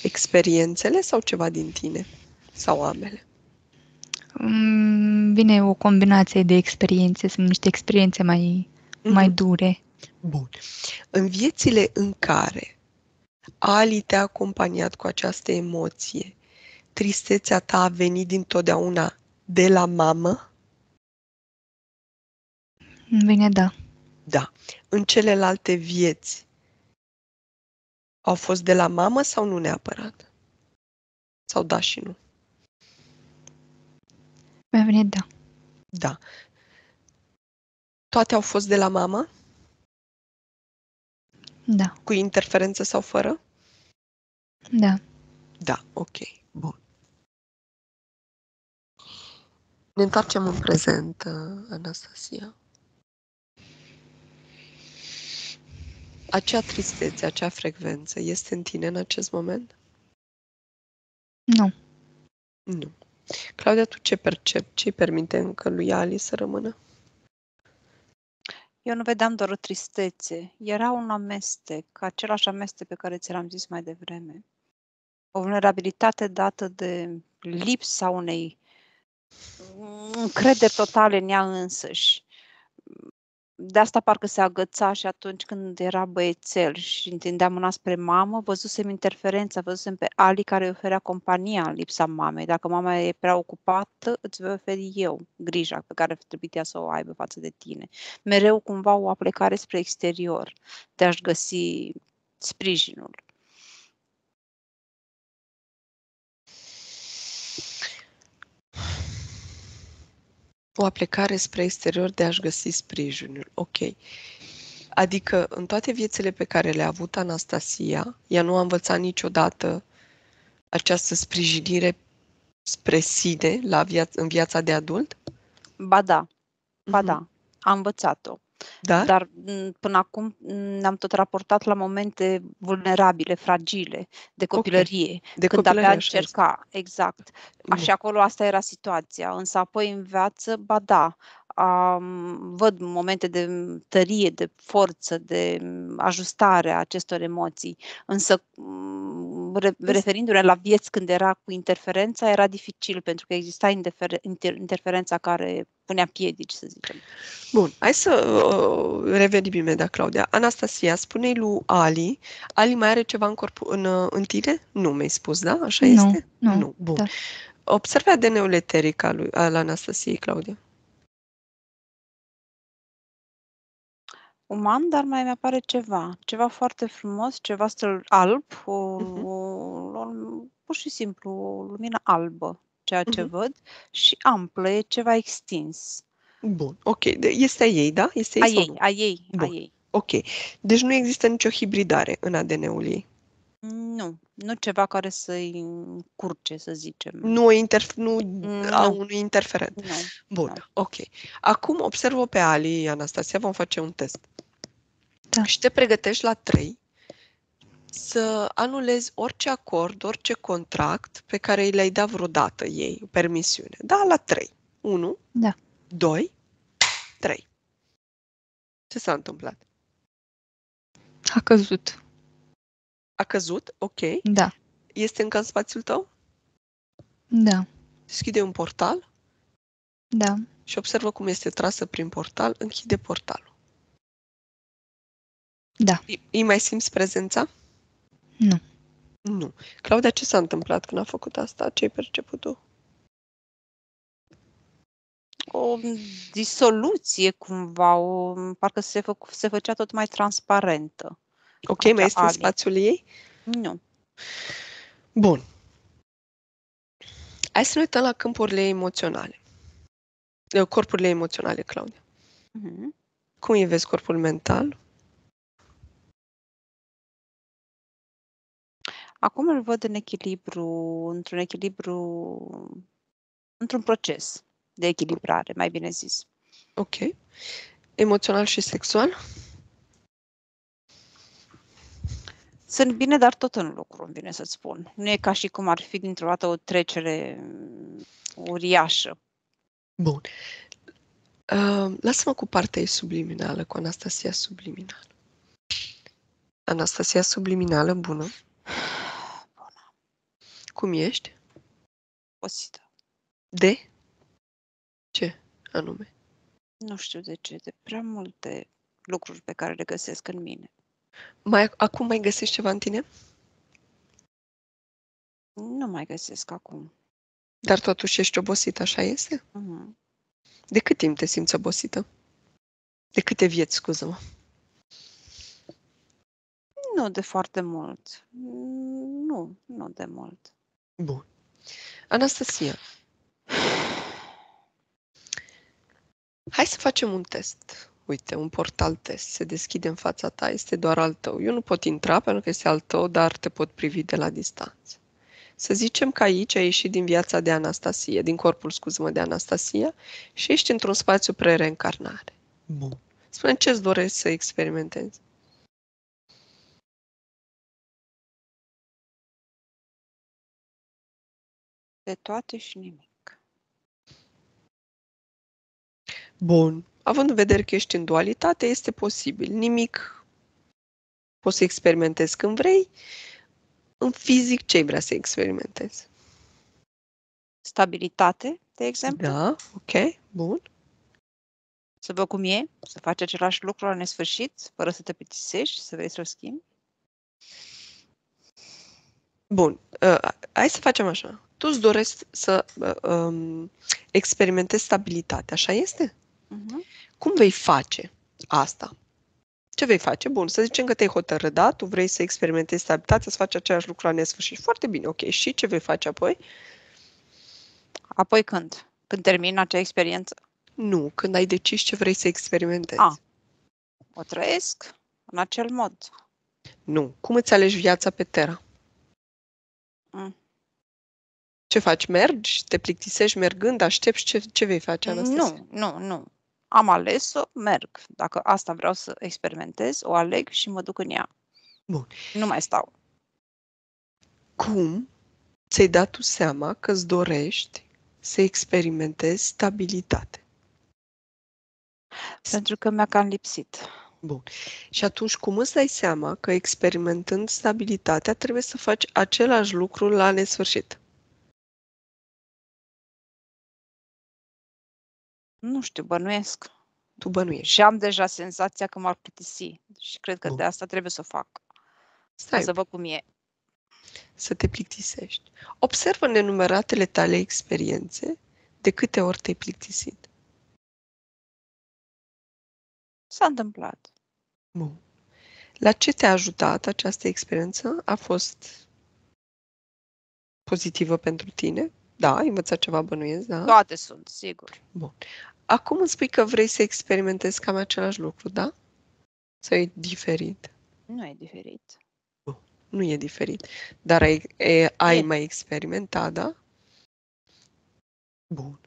Experiențele sau ceva din tine? Sau ambele? Vine o combinație de experiențe, sunt niște experiențe mai, mm-hmm. mai dure. Bun. În viețile în care Ali te-a acompaniat cu această emoție, tristețea ta a venit dintotdeauna de la mamă? Bine, da. Da. În celelalte vieți au fost de la mamă sau nu neapărat? Sau da și nu? Mi-a venit da. Da. Toate au fost de la mamă? Da. Cu interferență sau fără? Da. Da, ok. Bun. Ne întoarcem în prezent, Anastasia. Acea tristețe, acea frecvență este în tine în acest moment? Nu. Nu. Claudia, tu ce percepi? Ce-i permite încă lui Ali să rămână? Eu nu vedeam doar o tristețe. Era un amestec, același amestec pe care ți l-am zis mai devreme. O vulnerabilitate dată de lipsa unei încredere totală în ea însăși. De asta parcă se agăța și atunci când era băiețel și întindea mâna spre mamă, văzusem interferența, văzusem pe Ali care îi oferea compania în lipsa mamei. Dacă mama e prea ocupată, îți voi oferi eu grija pe care trebuia să o aibă față de tine. Mereu cumva o aplecare spre exterior, de a-și găsi sprijinul. O aplecare spre exterior de a-și găsi sprijinul. Ok. Adică, în toate viețile pe care le-a avut Anastasia, ea nu a învățat niciodată această sprijinire spre sine la via- în viața de adult? Ba da. Ba mm-hmm. da. A învățat-o. Da? Dar până acum ne-am tot raportat la momente vulnerabile, fragile, de copilărie, okay. de când copilărie, abia încerca, exact. Bun. Și acolo asta era situația, însă apoi în viață, ba da, um, văd momente de tărie, de forță, de ajustare a acestor emoții, însă re- referindu-ne la vieți când era cu interferența, era dificil pentru că exista interfer- inter- interferența care punea piedici, să zicem. Bun, hai să uh, revenim imediat, Claudia. Anastasia, spune-i lui Ali, Ali mai are ceva în, corp- în, în tine? Nu mi-ai spus, da? Așa nu, este? Nu, nu. Bun. Da. Observă A D N-ul eteric al, lui, al Anastasiei, Claudia. uman, dar mai mi-apare ceva. Ceva foarte frumos, ceva străl alb, o, uh-huh. o, o, pur și simplu o lumină albă, ceea ce uh-huh. văd, și amplă, e ceva extins. Bun, ok. Este a ei, da? Este a ei, ei, a ei, Bun. a ei. Ok. Deci nu există nicio hibridare în A D N-ul ei? Nu. Nu ceva care să-i curce, să zicem. Nu, interf- nu, nu. a unui interferent. Nu. Bun, nu. ok. Acum observă pe Ali, Anastasia, vom face un test. Da. Și te pregătești la trei să anulezi orice acord, orice contract pe care le-ai dat vreodată ei, permisiune. Da, la trei. unu, da. doi, trei. Ce s-a întâmplat? A căzut. A căzut? Ok. Da. Este încă în spațiul tău? Da. Deschide un portal? Da. Și observă cum este trasă prin portal, închide portalul. Da. I- îi mai simți prezența? Nu. Nu. Claudia, ce s-a întâmplat când a făcut asta? Ce ai perceput tu? O disoluție cumva, o, parcă se, fă, se făcea tot mai transparentă. Ok, Acea mai este Ali. în spațiul ei? Nu. Bun. Hai să ne uităm la câmpurile emoționale. Corpurile emoționale, Claudia. Uh-huh. Cum îi vezi corpul mental? Acum îl văd în echilibru, într-un echilibru, într-un proces de echilibrare, mai bine zis. Ok. Emoțional și sexual? Sunt bine, dar tot în lucru, îmi vine să-ți spun. Nu e ca și cum ar fi dintr-o dată o trecere uriașă. Bun. Uh, lasă-mă cu partea ei subliminală, cu Anastasia subliminală. Anastasia subliminală, bună. Bună. Cum ești? Posită. De? Ce anume? Nu știu de ce, de prea multe lucruri pe care le găsesc în mine. Mai, acum mai găsești ceva în tine? Nu mai găsesc acum. Dar totuși ești obosită, așa este? Uh-huh. De cât timp te simți obosită? De câte vieți, scuză-mă? Nu de foarte mult. Nu, nu de mult. Bun. Anastasia, hai să facem un test. Uite, un portal test se deschide în fața ta, este doar al tău. Eu nu pot intra pentru că este al tău, dar te pot privi de la distanță. Să zicem că aici ai ieșit din viața de Anastasia, din corpul, scuză-mă, de Anastasia și ești într-un spațiu pre-reîncarnare. Bun. Spune-mi ce-ți dorești să experimentezi. De toate și nimic. Bun. Având în vedere că ești în dualitate, este posibil. Nimic poți să experimentezi când vrei. În fizic, ce vrea să experimentezi? Stabilitate, de exemplu. Da, ok, bun. Să văd cum e, să faci același lucru la nesfârșit, fără să te plictisești, să vrei să o schimbi. Bun, uh, hai să facem așa. Tu îți dorești să uh, um, experimentezi stabilitate, așa este? Uh-huh. Cum vei face asta? Ce vei face? Bun, să zicem că te-ai hotărât, da? Tu vrei să experimentezi stabilitatea, să faci același lucru la nesfârșit. Foarte bine, ok. Și ce vei face apoi? Apoi când? Când termin acea experiență? Nu, când ai decis ce vrei să experimentezi. A, o trăiesc în acel mod. Nu. Cum îți alegi viața pe Terra? Mm. Ce faci? Mergi? Te plictisești mergând? Aștepți? Ce, ce vei face, Anastasia? Nu, nu, nu. Am ales-o, merg. Dacă asta vreau să experimentez, o aleg și mă duc în ea. Bun. Nu mai stau. Cum ți-ai dat tu seama că îți dorești să experimentezi stabilitate? Pentru că mi-a cam lipsit. Bun. Și atunci cum îți dai seama că experimentând stabilitatea trebuie să faci același lucru la nesfârșit? Nu știu, bănuiesc. Tu bănuiești. Și am deja senzația că m-ar plictisi. Și cred că Bun. de asta trebuie să o fac. Stai. Să văd cum e. Să te plictisești. Observă nenumăratele tale experiențe de câte ori te-ai plictisit. S-a întâmplat. Bun. La ce te-a ajutat această experiență? A fost pozitivă pentru tine? Da, ai învățat ceva, bănuiesc, da? Toate sunt, sigur. Bun. Acum îmi spui că vrei să experimentezi cam același lucru, da? Sau e diferit? Nu e diferit. Nu, nu e diferit. Dar ai, e, ai e. mai experimentat, da? Bun.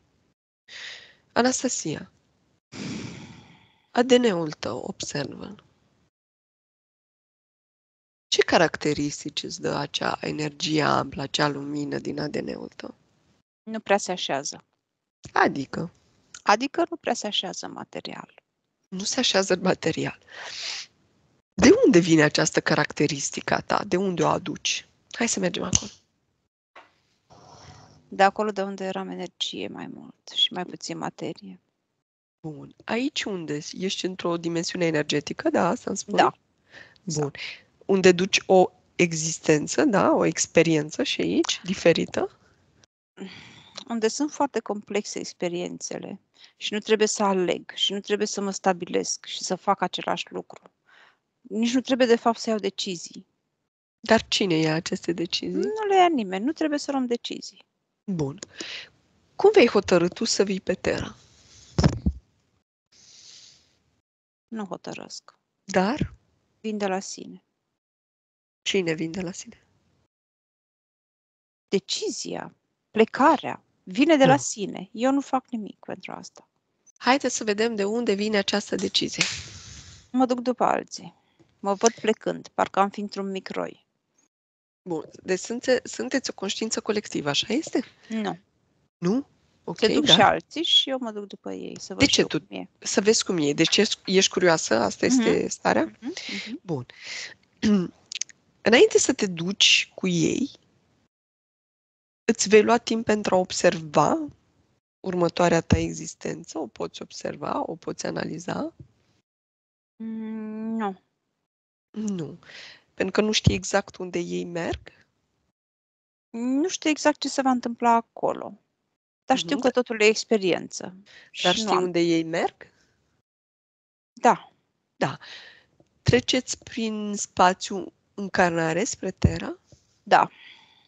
Anastasia, A D N-ul tău, observă-l. Ce caracteristici îți dă acea energie amplă, acea lumină din A D N-ul tău? Nu prea se așează. Adică? Adică nu prea se așează în material. Nu se așează în material. De unde vine această caracteristică a ta? De unde o aduci? Hai să mergem acolo. De acolo de unde eram energie mai mult și mai puțin materie. Bun. Aici unde? Ești într-o dimensiune energetică, da? Asta îmi spui? Da. Bun. Unde duci o existență, da? O experiență și aici, diferită? Unde sunt foarte complexe experiențele și nu trebuie să aleg și nu trebuie să mă stabilesc și să fac același lucru. Nici nu trebuie, de fapt, să iau decizii. Dar cine ia aceste decizii? Nu le ia nimeni, nu trebuie să luăm decizii. Bun. Cum vei hotărî tu să vii pe Terra? Nu hotărăsc. Dar? Vin de la sine. Cine vin de la sine? Decizia, plecarea, vine de la no. sine. Eu nu fac nimic pentru asta. Haideți să vedem de unde vine această decizie. Mă duc după alții. Mă văd plecând, parcă am fi într-un mic roi. Bun. Deci sunte, sunteți o conștiință colectivă, așa este? Nu. Nu? Ok, se duc da. și alții și eu mă duc după ei. Să văd de ce tu? Cum e. Să vezi cum e. Deci ești curioasă? Asta uh-huh. este starea? Uh-huh. Uh-huh. Bun. Înainte să te duci cu ei, îți vei lua timp pentru a observa următoarea ta existență? O poți observa? O poți analiza? Mm, nu. Nu. Pentru că nu știi exact unde ei merg? Nu știu exact ce se va întâmpla acolo. Dar știu mm-hmm. că totul e experiență. Dar știi am... unde ei merg? Da. Da. Treceți prin spațiu încarnare spre Terra? Da.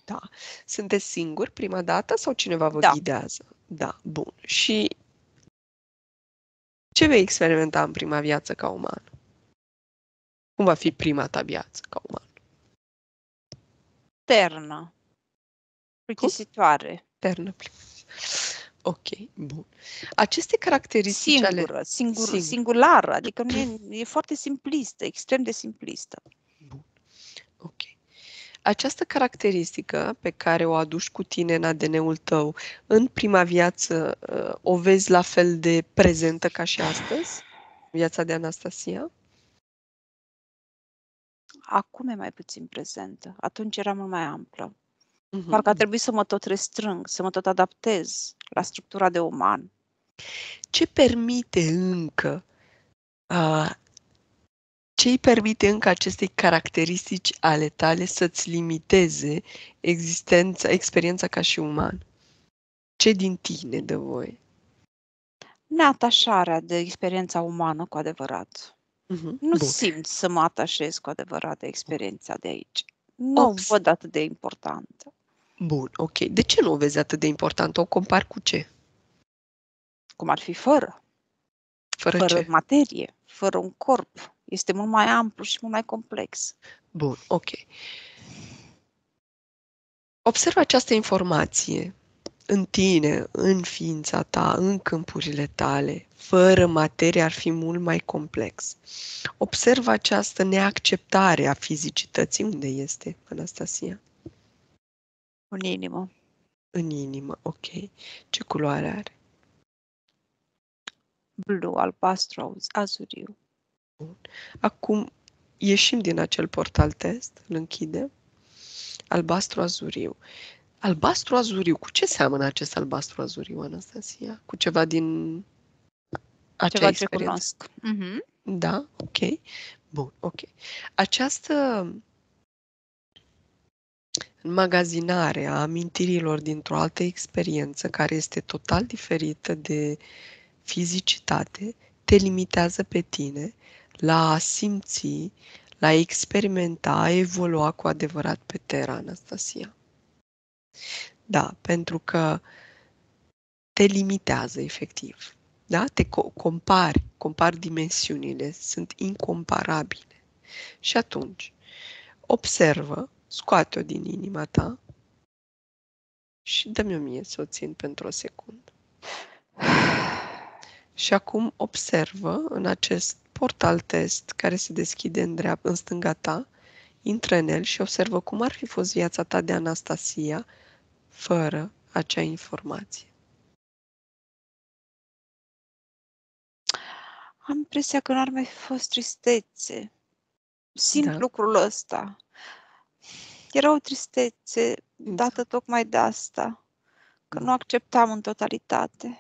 Da. Sunteți singuri prima dată sau cineva vă da. ghidează? Da. Bun. Și ce vei experimenta în prima viață ca uman? Cum va fi prima ta viață ca uman? Ternă. Plictisitoare. Ternă, plictisitoare. Ok, bun. Aceste caracteristici singură, ale... Singur, singur. Singulară, adică nu e, e foarte simplistă, extrem de simplistă. Bun. Ok. Această caracteristică pe care o aduci cu tine în A D N-ul tău, în prima viață o vezi la fel de prezentă ca și astăzi? Viața de Anastasia? Acum e mai puțin prezentă. Atunci era mult mai amplă. Uh-huh. Parcă a trebuit să mă tot restrâng, să mă tot adaptez la structura de uman. Ce permite încă, uh, ce îi permite încă acestei caracteristici ale tale să-ți limiteze existența, experiența ca și uman? Ce din tine dă voie? Neatașarea de experiența umană cu adevărat. Mm-hmm. Nu Bun. simt să mă atașez cu adevărat de experiența de aici. Nu o văd atât de importantă. Bun, ok. De ce nu o vezi atât de importantă? O compari cu ce? Cum ar fi fără. Fără, fără materie, fără un corp. Este mult mai amplu și mult mai complex. Bun, ok. Observă această informație în tine, în ființa ta, în câmpurile tale, fără materie ar fi mult mai complex. Observă această neacceptare a fizicității. Unde este, Anastasia? În inimă. În inimă, ok. Ce culoare are? Blu, albastru, azuriu. Bun. Acum ieșim din acel portal test, îl închidem. Albastru, azuriu. Albastru azuriu. Cu ce seamănă acest albastru azuriu, Anastasia? Cu ceva din acea ceva experiență? Ce cunosc. Mm-hmm. Da? Ok. Bun, ok. Această înmagazinare a amintirilor dintr-o altă experiență, care este total diferită de fizicitate, te limitează pe tine la a simți, la a experimenta, a evolua cu adevărat pe Terra, Anastasia. Da, pentru că te limitează, efectiv. Da? Te co- compari, compari dimensiunile, sunt incomparabile. Și atunci, observă, scoate-o din inima ta și dă-mi-o mie să o țin pentru o secundă. Și acum observă în acest portal test care se deschide în, dreapta, în stânga ta, intră în el și observă cum ar fi fost viața ta de Anastasia fără acea informație. Am impresia că nu ar mai fi fost tristețe. Simt da. lucrul ăsta. Era o tristețe dată tocmai de asta, că nu acceptam în totalitate.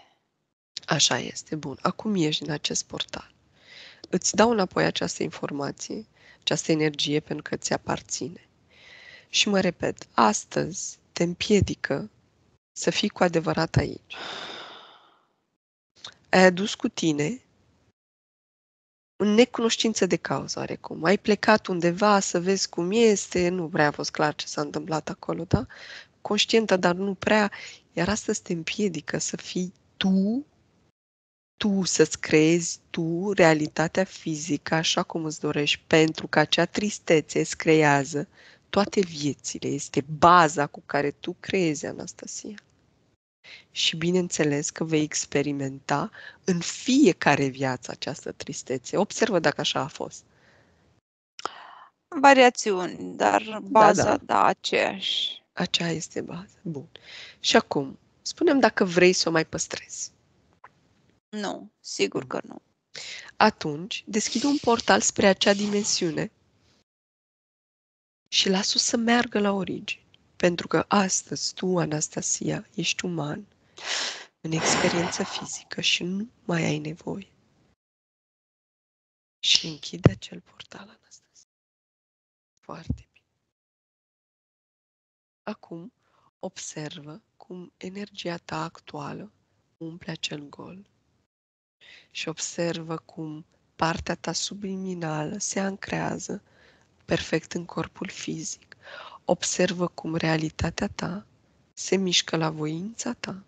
Așa este, bun. Acum ești în acest portal. Îți dau înapoi această informație, această energie, pentru că ți aparține. Și mă repet, astăzi te împiedică să fii cu adevărat aici. Ai adus cu tine în necunoștință de cauză, oarecum. Ai plecat undeva să vezi cum este, nu prea a fost clar ce s-a întâmplat acolo, da? Conștientă, dar nu prea. Iar astăzi te împiedică să fii tu, tu să-ți creezi tu realitatea fizică așa cum îți dorești, pentru că acea tristețe îți creează toate viețile. Este baza cu care tu creezi, Anastasia. Și bineînțeles că vei experimenta în fiecare viață această tristețe. Observă dacă așa a fost. Variațiuni, dar baza, da, da. da, aceeași. Aceea este baza. Bun. Și acum, spune-mi dacă vrei să o mai păstrezi. Nu, sigur că nu. Atunci, deschide un portal spre acea dimensiune și lasă-o să meargă la origine. Pentru că astăzi tu, Anastasia, ești uman, în experiență fizică și nu mai ai nevoie. Și închide acel portal, Anastasia. Foarte bine. Acum observă cum energia ta actuală umple acel gol și observă cum partea ta subliminală se ancrează perfect în corpul fizic. Observă cum realitatea ta se mișcă la voința ta.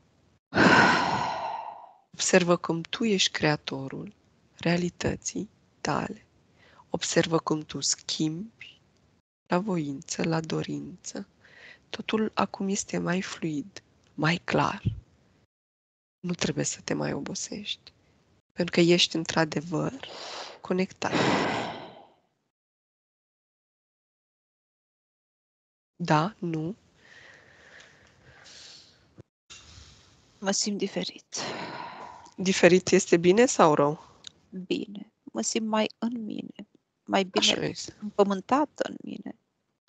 Observă cum tu ești creatorul realității tale. Observă cum tu schimbi la voință, la dorință. Totul acum este mai fluid, mai clar. Nu trebuie să te mai obosești, pentru că ești într-adevăr conectat. Da, nu. Mă simt diferit. Diferit este bine sau rău? Bine. Mă simt mai în mine. Mai bine împământată în mine.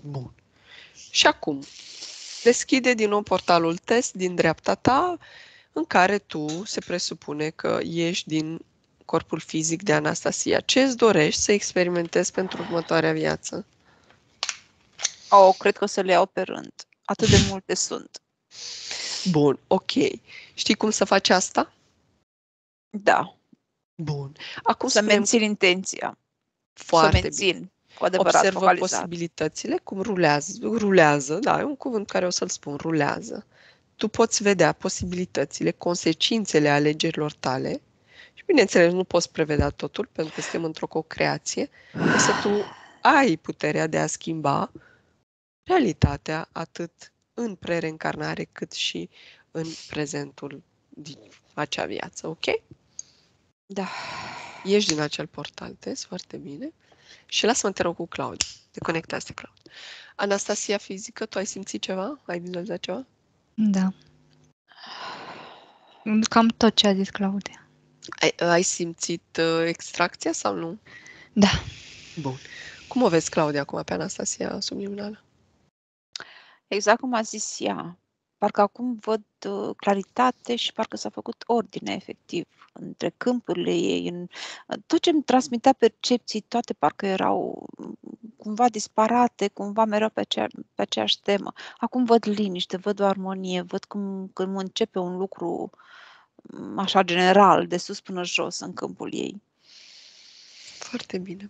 Bun. Și acum, deschide din nou portalul test din dreapta ta, în care tu se presupune că ești din corpul fizic de Anastasia. Ce îți dorești să experimentezi pentru următoarea viață? Oh, cred că o să le iau pe rând. Atât de multe sunt. Bun, ok. Știi cum să faci asta? Da. Bun. Acum să mențin intenția. Foarte să mențin bine. Cu adevărat observă focalizat. Posibilitățile, cum rulează. Rulează, da, e un cuvânt care o să-l spun, rulează. Tu poți vedea posibilitățile, consecințele alegerilor tale și, bineînțeles, nu poți prevedea totul, pentru că suntem într-o co-creație, însă tu ai puterea de a schimba realitatea atât în pre-reîncarnare cât și în prezentul din acea viață, ok? Da. Ești din acel portal test, foarte bine. Și lasă-mă, te rog, cu Claudia. Te conectează, Claudia. Anastasia fizică, tu ai simțit ceva? Ai vizualizat ceva? Da. Cam tot ce a zis Claudia. Ai, ai simțit uh, extracția sau nu? Da. Bun. Cum o vezi, Claudia, acum pe Anastasia subliminală? Exact cum a zis ea. Parcă acum văd uh, claritate și parcă s-a făcut ordine, efectiv, între câmpurile ei. În, tot ce îmi transmitea percepții, toate parcă erau cumva disparate, cumva mereu pe, acea, pe aceeași temă. Acum văd liniște, văd o armonie, văd cum, cum începe un lucru așa general, de sus până jos în câmpul ei. Foarte bine.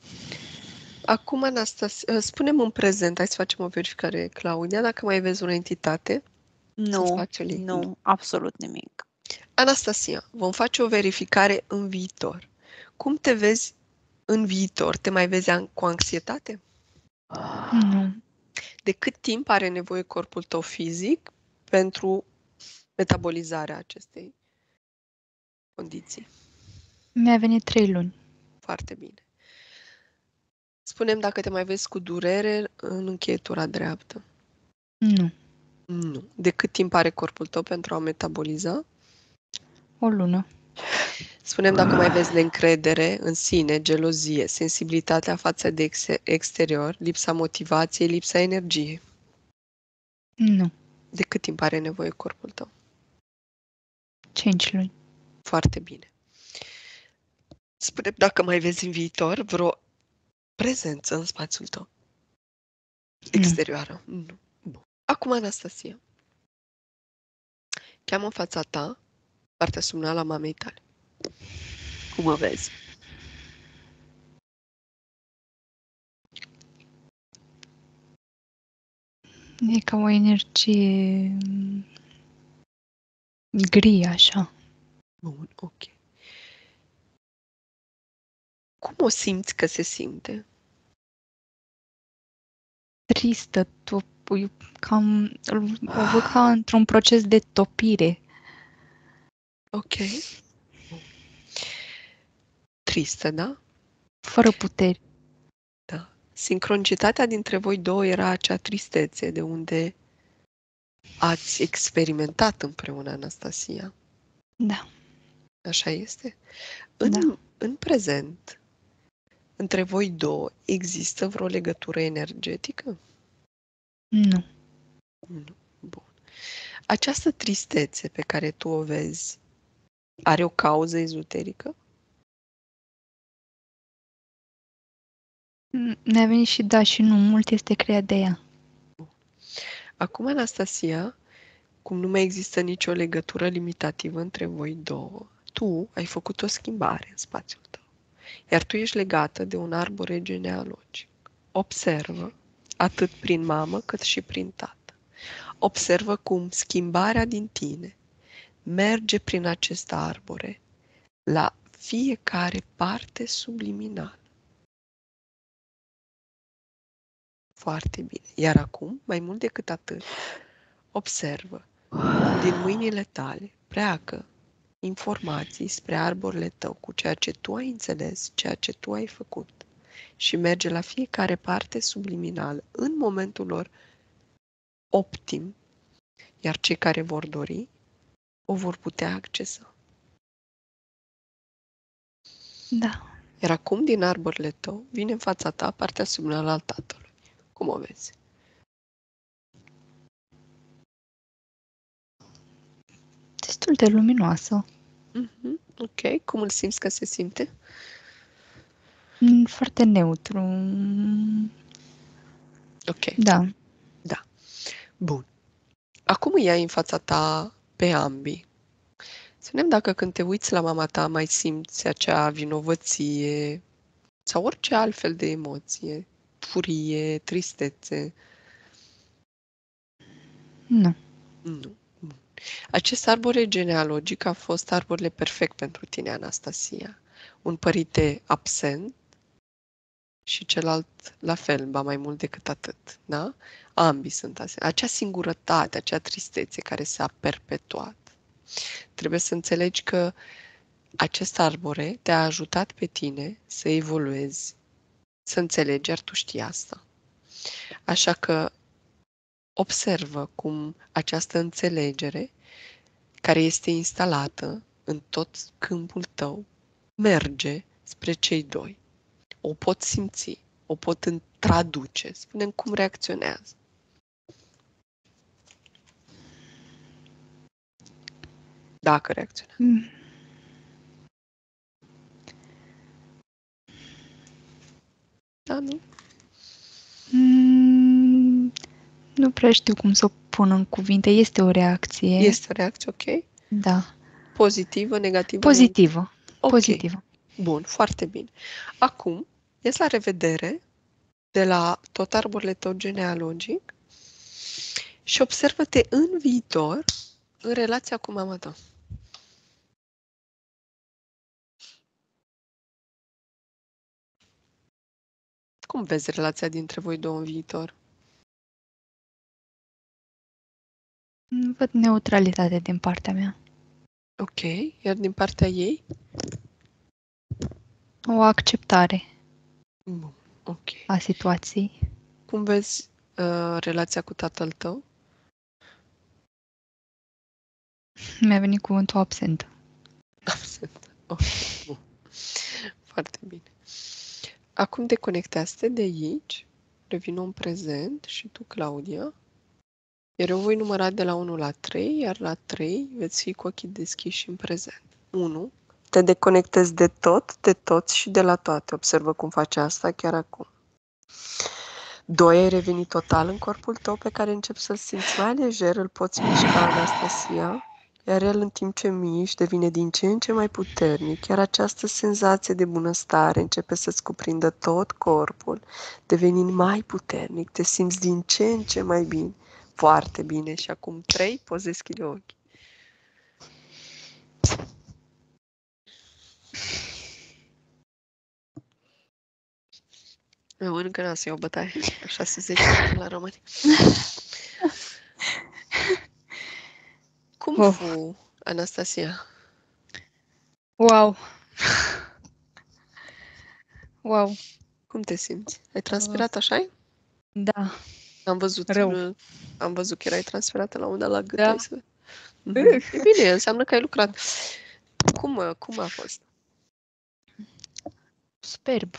Acum, Anastasia, spune-mi în prezent, hai să facem o verificare, Claudia, dacă mai vezi o entitate. Nu, nu, absolut nimic. Anastasia, vom face o verificare în viitor. Cum te vezi în viitor? Te mai vezi an cu anxietate? Nu. De cât timp are nevoie corpul tău fizic pentru metabolizarea acestei condiții? Mi-a venit trei luni. Foarte bine. Spune-mi dacă te mai vezi cu durere în încheietura dreaptă. Nu. Nu. De cât timp are corpul tău pentru a metaboliza? O lună. Spune-mi dacă mai vezi neîncredere în sine, gelozie, sensibilitatea față de ex exterior, lipsa motivației, lipsa energiei. Nu. De cât timp are nevoie corpul tău? cinci luni. Foarte bine. Spune-mi dacă mai vezi în viitor vreo prezență în spațiul tău. Exterioară. Nu. Nu. Bun. Acum, Anastasia, cheamă în fața ta partea somnală a mamei tale. Cum o vezi? E ca o energie gri, așa. Bun, ok. Cum o simți că se simte? Tristă, top, cam, o văd ca într-un proces de topire. Ok. Tristă, da? Fără puteri. Da. Sincronicitatea dintre voi două era acea tristețe de unde ați experimentat împreună, Anastasia. Da. Așa este? În, da. În prezent, între voi două, există vreo legătură energetică? Nu. Nu. Bun. Această tristețe pe care tu o vezi are o cauză ezoterică? Ne-a venit și da și nu, mult este creat de ea. Acum, Anastasia, cum nu mai există nicio legătură limitativă între voi două, tu ai făcut o schimbare în spațiul tău, iar tu ești legată de un arbore genealogic. Observă, atât prin mamă cât și prin tată. Observă cum schimbarea din tine merge prin acest arbore la fiecare parte subliminală. Foarte bine. Iar acum, mai mult decât atât, observă cum din mâinile tale pleacă informații spre arborele tău cu ceea ce tu ai înțeles, ceea ce tu ai făcut și merge la fiecare parte subliminală în momentul lor optim, iar cei care vor dori o vor putea accesa. Da. Iar acum din arborele tău vine în fața ta partea subliminală al tatălui. Cum o vezi? Destul de luminoasă. Mm-hmm. Ok. Cum îl simți că se simte? Foarte neutru. Ok. Da. Da. Bun. Acum îi ai în fața ta pe ambii. Spune-mi dacă când te uiți la mama ta mai simți acea vinovăție sau orice altfel de emoție. Furie, tristețe. Nu. Nu. Acest arbore genealogic a fost arborele perfect pentru tine, Anastasia. Un părinte absent și celălalt la fel, ba mai mult decât atât. Da? Ambii sunt asemenea. Acea singurătate, acea tristețe care s-a perpetuat. Trebuie să înțelegi că acest arbore te-a ajutat pe tine să evoluezi. Să înțelegi, iar tu știi asta. Așa că observă cum această înțelegere care este instalată în tot câmpul tău merge spre cei doi. O pot simți, o pot traduce. Spune-mi cum reacționează. Dacă reacționează. Mm. Da, nu? Mm, nu prea știu cum să o pun în cuvinte. Este o reacție. Este o reacție, ok. Da. Pozitivă, negativă? Pozitivă. Okay. Pozitivă. Bun, foarte bine. Acum, Ies la revedere de la tot arborele tău genealogic și observă-te în viitor în relația cu mama ta. Cum vezi relația dintre voi două în viitor? Nu văd neutralitate din partea mea. Ok, iar din partea ei? O acceptare. Bun, ok. A situației. Cum vezi uh, relația cu tatăl tău? Mi-a venit cuvântul absent. Absent, ok, bun. Foarte bine. Acum deconectează-te de aici, revin în prezent și tu, Claudia. Iar eu voi număra de la unu la trei, iar la trei veți fi cu ochii deschiși în prezent. unu. Te deconectezi de tot, de toți și de la toate. Observă cum faci asta chiar acum. doi. Ai revenit total în corpul tău pe care începi să-l simți mai lejer, îl poți mișca, Anastasia. Iar el, în timp ce miști, devine din ce în ce mai puternic, iar această senzație de bunăstare începe să-ți cuprindă tot corpul, devenind mai puternic, te simți din ce în ce mai bine. Foarte bine. Și acum trei, poți deschide ochii. Eu încă n-am să iau bătaie. Așa se zice la români. Cum oh. fu, Anastasia? Wow! Wow! Cum te simți? Ai transpirat așa? Da. Am văzut, rău. Am văzut că erai transferată la una la gât. Da. Să... E bine, înseamnă că ai lucrat. Cum, cum a fost? Superb.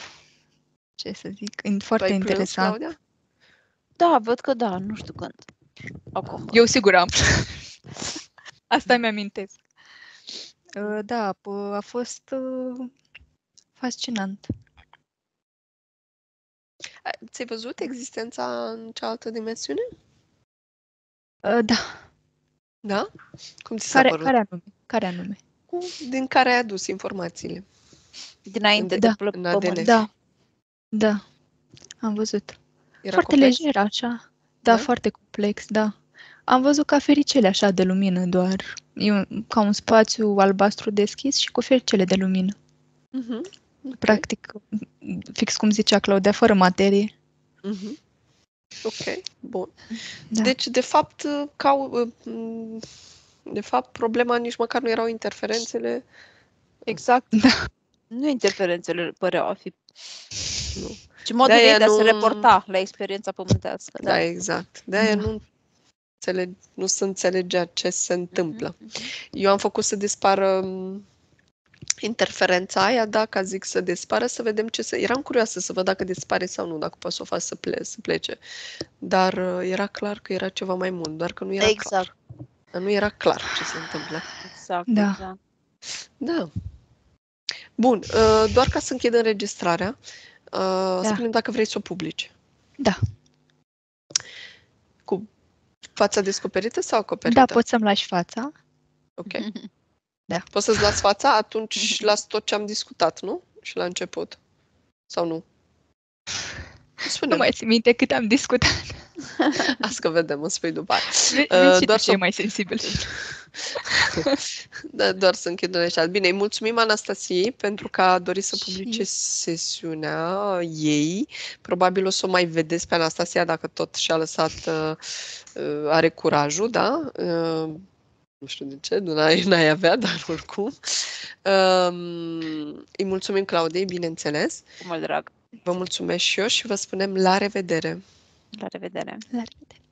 Ce să zic? Foarte ai interesant. Plâns, da, văd că da, nu știu când. Acum. Eu sigur am. Asta mi-amintesc. Da, a fost fascinant. Ți-ai văzut existența în cealaltă dimensiune? Uh, da. Da? Cum ți s-a părut? Care anume? Care anume? Din care ai adus informațiile. Dinainte de pământ. Da. Da. Am văzut. Foarte lejer așa. Da, foarte complex, da. Am văzut ca fericele așa de lumină doar. E ca un spațiu albastru deschis și cu fericele de lumină. Mhm. Okay. Practic, fix cum zicea Claudia, fără materie. Mm-hmm. Ok, bun. Da. Deci, de fapt, ca, de fapt, problema nici măcar nu erau interferențele. Exact. Da. Nu interferențele păreau a fi. Nu. Și modul de, de a nu... se reporta la experiența pământească. Da, da, exact. De-aia da. nu... nu se înțelegea ce se întâmplă. Mm-hmm. Eu am făcut să dispară interferența aia, da, ca zic să dispară, să vedem ce se... Eram curioasă să văd dacă dispare sau nu, dacă poți să o faci să, ple să plece. Dar uh, era clar că era ceva mai mult, doar că nu era exact. clar. Dar nu era clar ce se întâmplă. Exact, da. Exact. Da. Bun, uh, doar ca să închid înregistrarea, uh, da. spune dacă vrei să o publici. Da. Cu fața descoperită sau acoperită? Da, poți să-mi lași fața. Ok. Da. Poți să-ți las fața, atunci las tot ce am discutat, nu? Și la început. Sau nu? Spune-mi. Nu mai ții minte cât am discutat. Asta că vedem, îmi spui după aia. Doar să... e mai sensibil. Da, doar să închid așa. Bine, îi mulțumim Anastasiei pentru că a dorit să publice și... sesiunea ei. Probabil o să o mai vedeți pe Anastasia dacă tot și-a lăsat, uh, are curajul, da? Uh, Nu știu de ce, nu n-ai avea, dar oricum. Um, îi mulțumim Claudiei, bineînțeles. Cu mult drag. Vă mulțumesc și eu și vă spunem la revedere. La revedere. La revedere.